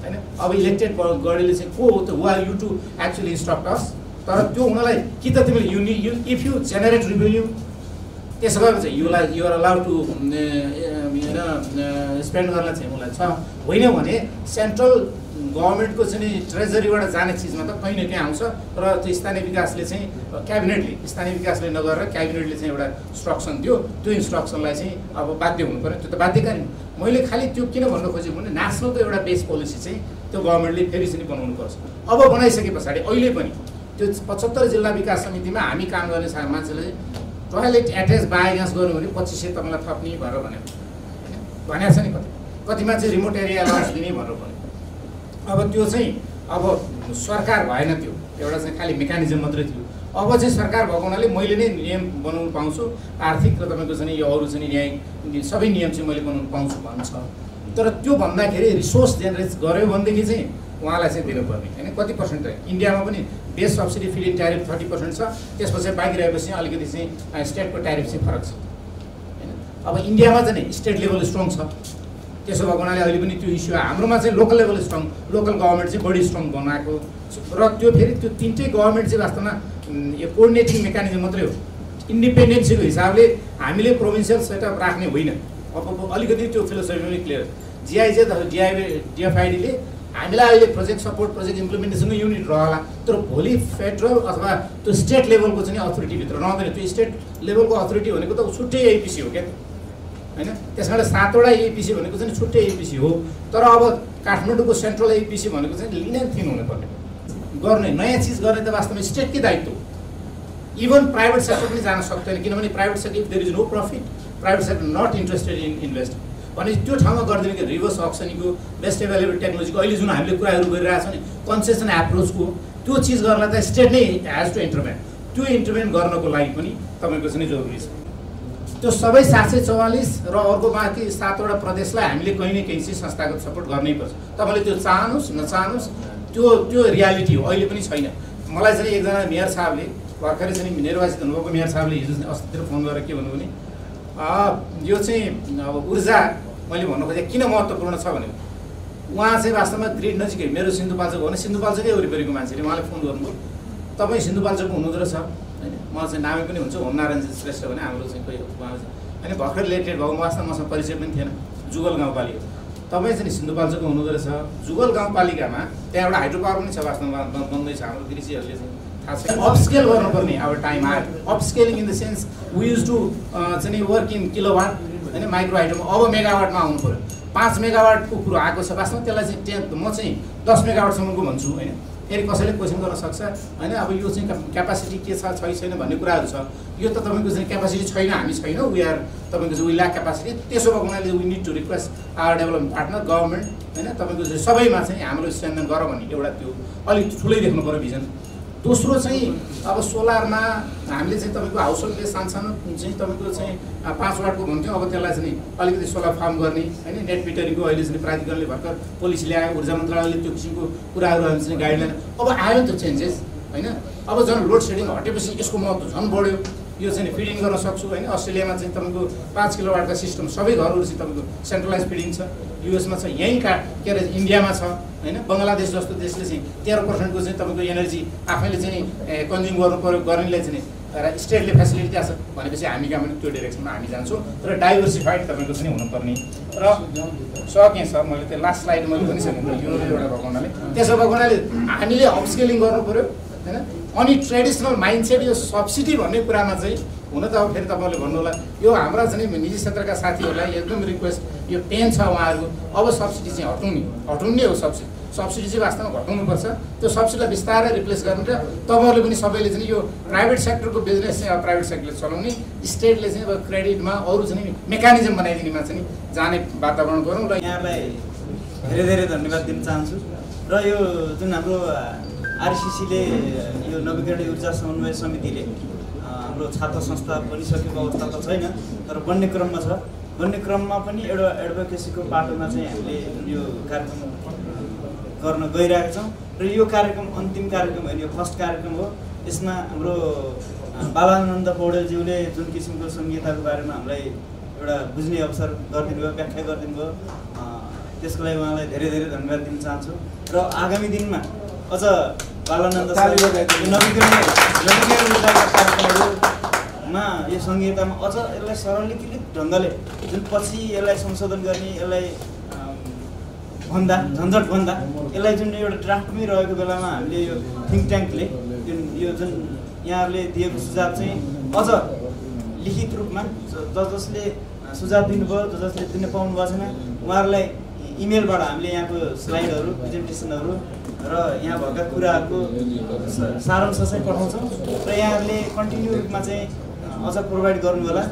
होइन। अब इलेक्टेड गडीले चाहिँ को हो त वार you to actually instruct us. तर त्यो हुनलाई कि त तिमीले युनि you if you generate revenue त्यसो भए चाहिँ युलाई युआर अलाउड टु होइन स्पेन्ड गर्न चाहिँ उसलाई छ होइन भने सेन्ट्रल गभर्मेन्टको चाहिँ ट्रेजरीबाट जाने चिजमा त कहीँ न कहीँ आउँछ र त्यो स्थानीय विकासले चाहिँ क्याबिनेटले स्थानीय विकासले नगरेर क्याबिनेटले चाहिँ एउटा इन्स्ट्रक्सन दियो। त्यो इन्स्ट्रक्सनलाई चाहिँ अब बाध्य हुनु पऱ्यो, त्यो त बाध्यकारी। मैले खालि त्यो किन भन्न खोजेको भने नेसनलको एउटा बेस पोलिसी चाहिँ त्यो गभर्मेन्टले फेरि चाहिँ बनाउनुपर्छ। अब बनाइसके पछाडि अहिले पनि त्यो पचहत्तर जिल्ला विकास समितिमा हामी काम गर्ने सा मान्छेले टोयलेट एट्याच बायोग्यास गर्यो भने पच्चिस सय तपाईँलाई थप्ने भनेर भन्यो भनेको छ नि। कति कतिमा चाहिँ रिमोट एरिया लाउन्स दिने भनेर भन्यो। अब त्यो चाहिँ अब सरकार भएन, त्यो एउटा चाहिँ खालि मेकानिजम मात्रै थियो। अब चाहिँ सरकार भएको हुनाले मैले नै नियम बनाउनु पाउँछु आर्थिक र तपाईँको चाहिँ यो अरू चाहिँ न्याय सबै नियम चाहिँ मैले बनाउनु पाउँछु भन्नु छ। तर त्यो भन्दाखेरि रिसोर्स जेनेरेट गर्यो भनेदेखि चाहिँ उहाँलाई चाहिँ दिनुपर्ने होइन। कति पर्सेन्ट इन्डियामा पनि base subsidy feed in tariff thirty percent छ, त्यसपछि बाँकी रहेपछि अलिकति चाहिँ स्टेटको ट्यारिफ चाहिँ फरक छ होइन। अब इन्डियामा चाहिँ नि स्टेट लेभल स्ट्रङ छ, त्यसो भएको हुनाले अहिले पनि त्यो इस्यु हाम्रोमा चाहिँ local level strong local government चाहिँ बढी स्ट्रङ बनाएको र त्यो फेरि त्यो तिनटै गभर्मेन्ट चाहिँ वास्तवमा यो कोअर्डिनेटिङ मेकानिजम मात्रै हो। इन्डिपेन्डेन्सीको हिसाबले हामीले प्रोभिन्सियल सेटअप राख्ने होइन। अब अलिकति त्यो फिलोसफी पनि क्लियर जिआइजे डिआइबी डिएफआइडीले हामीलाई अहिले प्रोजेक्ट सपोर्ट प्रोजेक्ट इम्प्लिमेन्टेसनको युनिट रहला तर भोलि फेडरल अथवा त्यो स्टेट लेभलको चाहिँ अथोरिटीभित्र रहँदैन। त्यो स्टेट लेभलको अथोरिटी भनेको त छुट्टै एएपीसी हो क्या होइन। त्यसबाट सातवटा एएपीसी भनेको चाहिँ छुट्टै एएपीसी हो। तर अब काठमाडौँको सेन्ट्रल एएपीसी भनेको चाहिँ लिन थिन हुनुपर्ने गर्ने नयाँ चिज गर्ने त वास्तवमा स्टेटकै दायित्व हो। इभन प्राइभेट सेक्टर पनि जान सक्दैन किनभने private sector if there is no profit private sector not interested in invest भने त्यो ठाउँमा गरिदिने कि रिभर्स अक्सनको बेस्ट एभाइलेबल टेक्नोलोजीको अहिले जुन हामीले कुराहरू गरिरहेछौँ नि कन्सेसन एप्रोचको त्यो चिज गर्नलाई त स्टेट नै हेज टु इन्टरभेन। त्यो इन्टरभेन गर्नको लागि पनि तपाईँको चाहिँ जरुरी छ। त्यो सबै सात सय चौवालीस र अर्को बाँकी सात वटा प्रदेशलाई हामीले कहीं न कहीं चाहिँ संस्थागत सपोर्ट गर्नै पर्छ। तपाईले त्यो चाहनुस् नचाहनुस् त्यो त्यो रियालिटी हो, अहिले पनि छैन। मलाई चाहिँ एकजना मेयर साहबले भर्खरै चाहिँ निर्वाचित हुनुभएको मेयर साहबले हिजो अस्तितिर फोन गरेर के भन्नु भने यो चाहिँ अब ऊर्जा मैले भन्नु खोजेँ किन महत्त्वपूर्ण छ भने उहाँ चाहिँ वास्तवमा ग्रिड नजिकै मेरो सिन्धुपाल्चोक हो भने सिन्धुपाल्चोकै वरिपरिको मान्छेले उहाँलाई फोन गर्नुभयो, तपाईँ सिन्धुपाल्चोकको हुनुहुँदो रहेछ हैन, म चाहिँ नामै पनि हुन्छु होमनारायण श्रेष्ठ भने हाम्रो चाहिँ कोही उहाँ अनि भर्खर रिलेटेड भएको वास्तवमा मसँग परिचय पनि थिएन। जुगल गाउँपालिका तपाईँ चाहिँ सिन्धुपाल्चोकको हुनुहुँदो रहेछ, जुगल गाउँपालिकामा त्यहाँ एउटा हाइड्रो पावर पनि छ वास्तवमा बन्दैछ, हाम्रो कृषिहरूले चाहिँ थाहा छैन। अपस्केल गर्नुपर्ने अब टाइम आयो, upscaling in the sense we use to चाहिँ वर्क इन किलोवाट हैन माइक्रो हाइड्रोमा, अब मेगावाटमा आउनु पर्यो। पांच मेगावाट को कुरो आएको छ वास्तवमा त्यसलाई चाहिँ म चाहिँ दस मेगावाटसम्मको भन्छु हैन, फेरि कसैले क्वेसन गर्न सक्छ हैन। अब यो चाहिँ क्यापासिटी के छ छैन भन्ने कुराहरु छ, यो त तपाईको चाहिँ क्यापासिटी छैन हामी छैन वी आर तपाईको चाहिँ वी ल्याक क्यापासिटी, त्यसो भएको हुनाले we need to request our development partner government हैन तपाईको चाहिँ सबैमा चाहिँ हाम्रो स्ट्यान्डर्ड गर भन्ने एउटा त्यो अलि ठुलै देख्नु पर्यो भिजन। दोस्रो चाहिँ अब सोलरमा हामीले चाहिँ तपाईको हाउस होल्डले सानसानो चाहिँ तपाईको चाहिँ पाँच वाटको भन्थ्यो, अब त्यसलाई चाहिँ अलिकति सोलर फार्म गर्ने हैन, नेट मिटरिङको अहिले चाहिँ प्राधिकरणले भर्खर पोलिसी ल्यायो, ऊर्जा मन्त्रालयले त्यो किसिमको कुराहरू हामी चाहिँ गाइडलाइन अब आयो त्यो चेन्जेस हैन। अब झन् लोड सेडिङ हटेपछि यसको महत्त्व झन् बढ्यो, यो चाहिँ फिडिङ गर्न सक्छु हैन। अस्ट्रेलियामा चाहिँ तपाईको पाँच किलोवाटका सिस्टम सबै घरहरू चाहिँ तपाईको सेन्ट्रलाइज फिडिङ छ, युएसमा छ, यहीँ का के अरे इन्डियामा छ हैन। बङ्गलादेश जस्तो देशले चाहिँ तेह्र पर्सेन्टको चाहिँ तपाईँको एनर्जी आफैले चाहिँ कन्ज्युम गर्नु पर्यो गर्नेलाई चाहिँ स्टेटले फेसिलिटी दिएको छ भनेपछि हामी कहाँ पनि त्यो डिरेक्सनमा हामी जान्छौँ र डाइभर्सिफाइड तपाईँको चाहिँ हुनुपर्ने र सके सर मैले त्यो लास्ट स्लाइड मैले भनिसकेँ यो एउटा भएको हुनाले त्यसो भएको हुनाले हामीले अपस्केलिङ गर्नु पर्यो हैन। अनि ट्रेडिसनल माइन्डसेट यो सब्सिडी भन्ने कुरामा चाहिँ हुन त अब फेरि तपाईँले भन्नु होला यो हाम्रा चाहिँ निजी क्षेत्रका साथीहरूलाई एकदम रिक्वेस्ट यो पेन छ उहाँहरूको, अब सब्सिडी चाहिँ हटाउने हटाउने हो, सब्सिडी सब्सिडी चाहिँ वास्तवमा घटाउनुपर्छ, त्यो सब्सिडीलाई बिस्तारै रिप्लेस गर्नु र तपाईँहरूले पनि सबैले चाहिँ यो प्राइभेट सेक्टरको बिजनेस चाहिँ प्राइभेट सेक्टरले चलाउने, स्टेटले चाहिँ अब क्रेडिटमा अरू चाहिँ मेकानिजम बनाइदिनेमा चाहिँ जाने वातावरण गरौँ। र यहाँलाई धेरै धेरै धन्यवाद दिन चाहन्छु र यो जुन हाम्रो आरसिसीले यो नवीकरणीय ऊर्जा समन्वय समितिले हाम्रो छात्र संस्था बनिसकेको अवस्था त छैन तर बन्ने क्रममा छ, बन्ने क्रममा पनि एउटा एडभोकेसीको बाटोमा चाहिँ हामीले यो कार्यक्रम गर्न गइरहेका छौँ र यो कार्यक्रम अन्तिम कार्यक्रम होइन, यो फर्स्ट कार्यक्रम हो। यसमा हाम्रो बालानन्द पौडेलज्यूले जुन किसिमको संहिताको बारेमा हामीलाई एउटा बुझ्ने अवसर गरिदिनु भयो, व्याख्या गरिदिनु भयो, त्यसको लागि उहाँलाई धेरै धेरै धन्यवाद दिन चाहन्छु र आगामी दिनमा अझ बालानन्द कार्यक्रमहरूमा यो संहितामा अझ यसलाई सरलीकृत ढङ्गले जुन पछि यसलाई संशोधन गर्ने यसलाई भन्दा झन्झट भन्दा यसलाई जुन एउटा ड्राफ्टमै रहेको बेलामा हामीले यो थिङ्क ट्याङ्कले जुन यो जुन यहाँहरूले दिएको सुझाव चाहिँ अझ लिखित रूपमा ज जसले सुझाव दिनुभयो ज जसले दिन पाउनु भएको छैन उहाँहरूलाई इमेलबाट हामीले यहाँको स्लाइडहरू प्रेजेन्टेसनहरू र यहाँ भएका कुराहरूको सारांश चाहिँ पठाउँछौँ र यहाँहरूले कन्टिन्यू रूपमा चाहिँ अझ प्रोभाइड गर्नु होला।